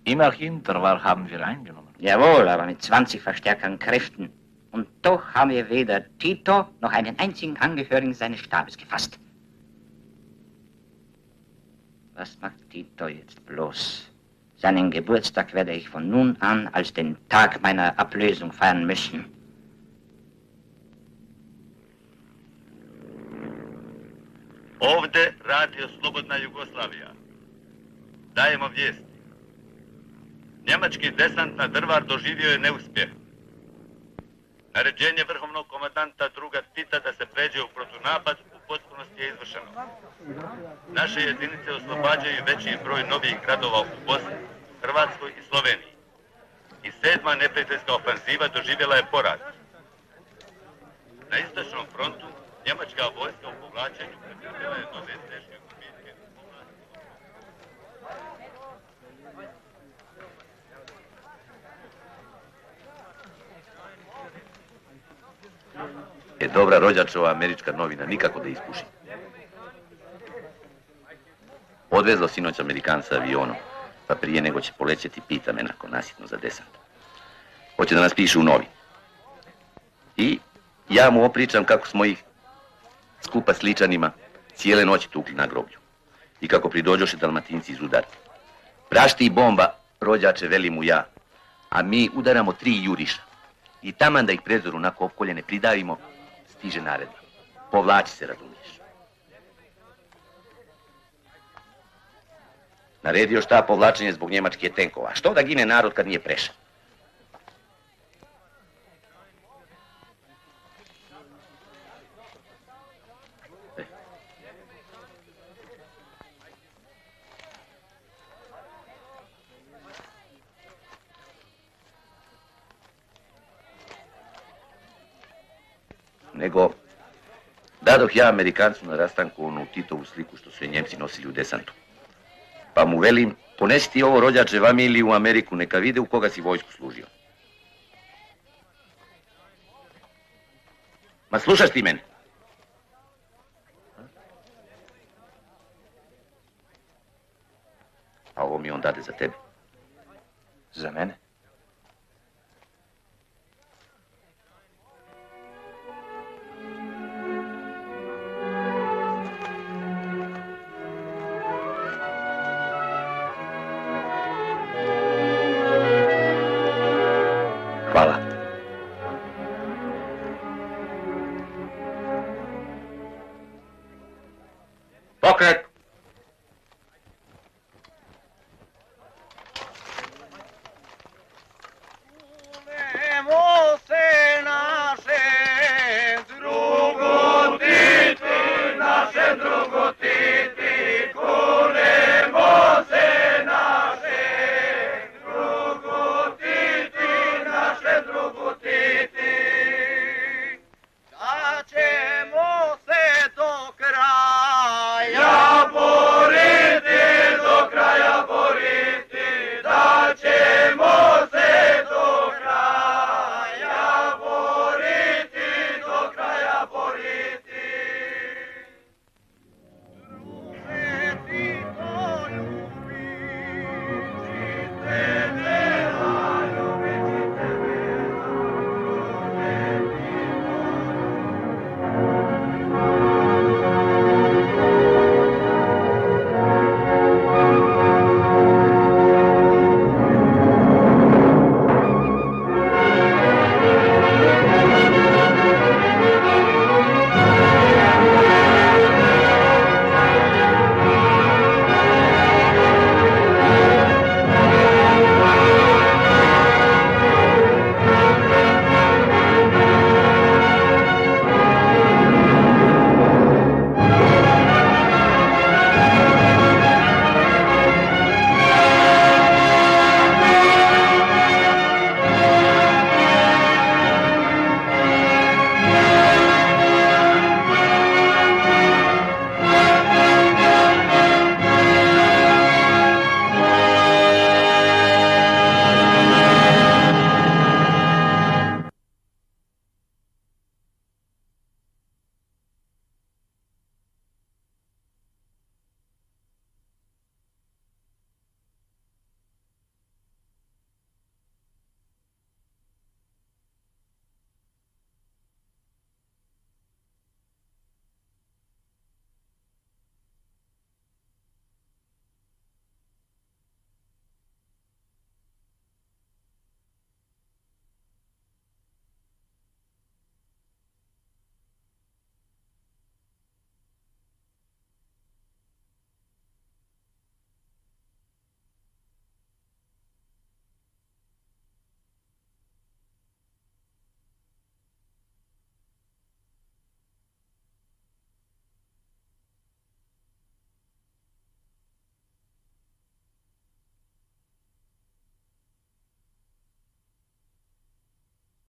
Immerhin, Dürrware haben wir eingenommen. Jawohl, aber mit zwanzig verstärkten Kräften. Und doch haben wir weder Tito noch einen einzigen Angehörigen seines Stabes gefasst. Was macht Tito jetzt bloß? Seinen Geburtstag werde ich von nun an als den Tag meiner Ablösung feiern müssen. Ovde Radio Slobodna Jugoslavija. Dajemo vijesti. Njemački desant na Drvar doživio je neuspjeh. Naređenje vrhovnog komandanta druga Tita da se pređe u protunapad u potpunosti je izvršeno. Naše jedinice oslobađaju veći broj novih gradova u Bosni, Hrvatskoj i Sloveniji. I sedma neprijateljska ofanziva doživjela je poraz. Na istočnom frontu njemačka vojska u povlačenju pretrpjela je nove teške gubitke. E, dobra rođačova američka novina, nikako da ispuši. Odvezlo sinoć Amerikanca avionom, pa prije nego će polećeti pita me nakon nasitno za desant. Hoće da nas piše u novi. I ja mu opričam kako smo ih skupa sličanima cijele noći tukli na groblju. I kako pridođoše dalmatinci iz udarke. Prašti i bomba, rođače, veli mu ja. A mi udaramo tri juriša. I taman da ih prezoru onako opkolje ne pridavimo, stiže naredba. Povlači se, razumiješ. Naredio šta povlačenje zbog njemačke tenkova. Što da gine narod kad nije prešao? Nego, dadoh ja Amerikancu na rastanku onu Titovu sliku što su je Njemci nosili u desantu. Pa mu velim, ponesi ti ovo rođače vam ili u Ameriku, neka vide u koga si vojsku služio. Ma slušaš ti mene? A ovo mi on dade za tebe. Za mene? Pokret!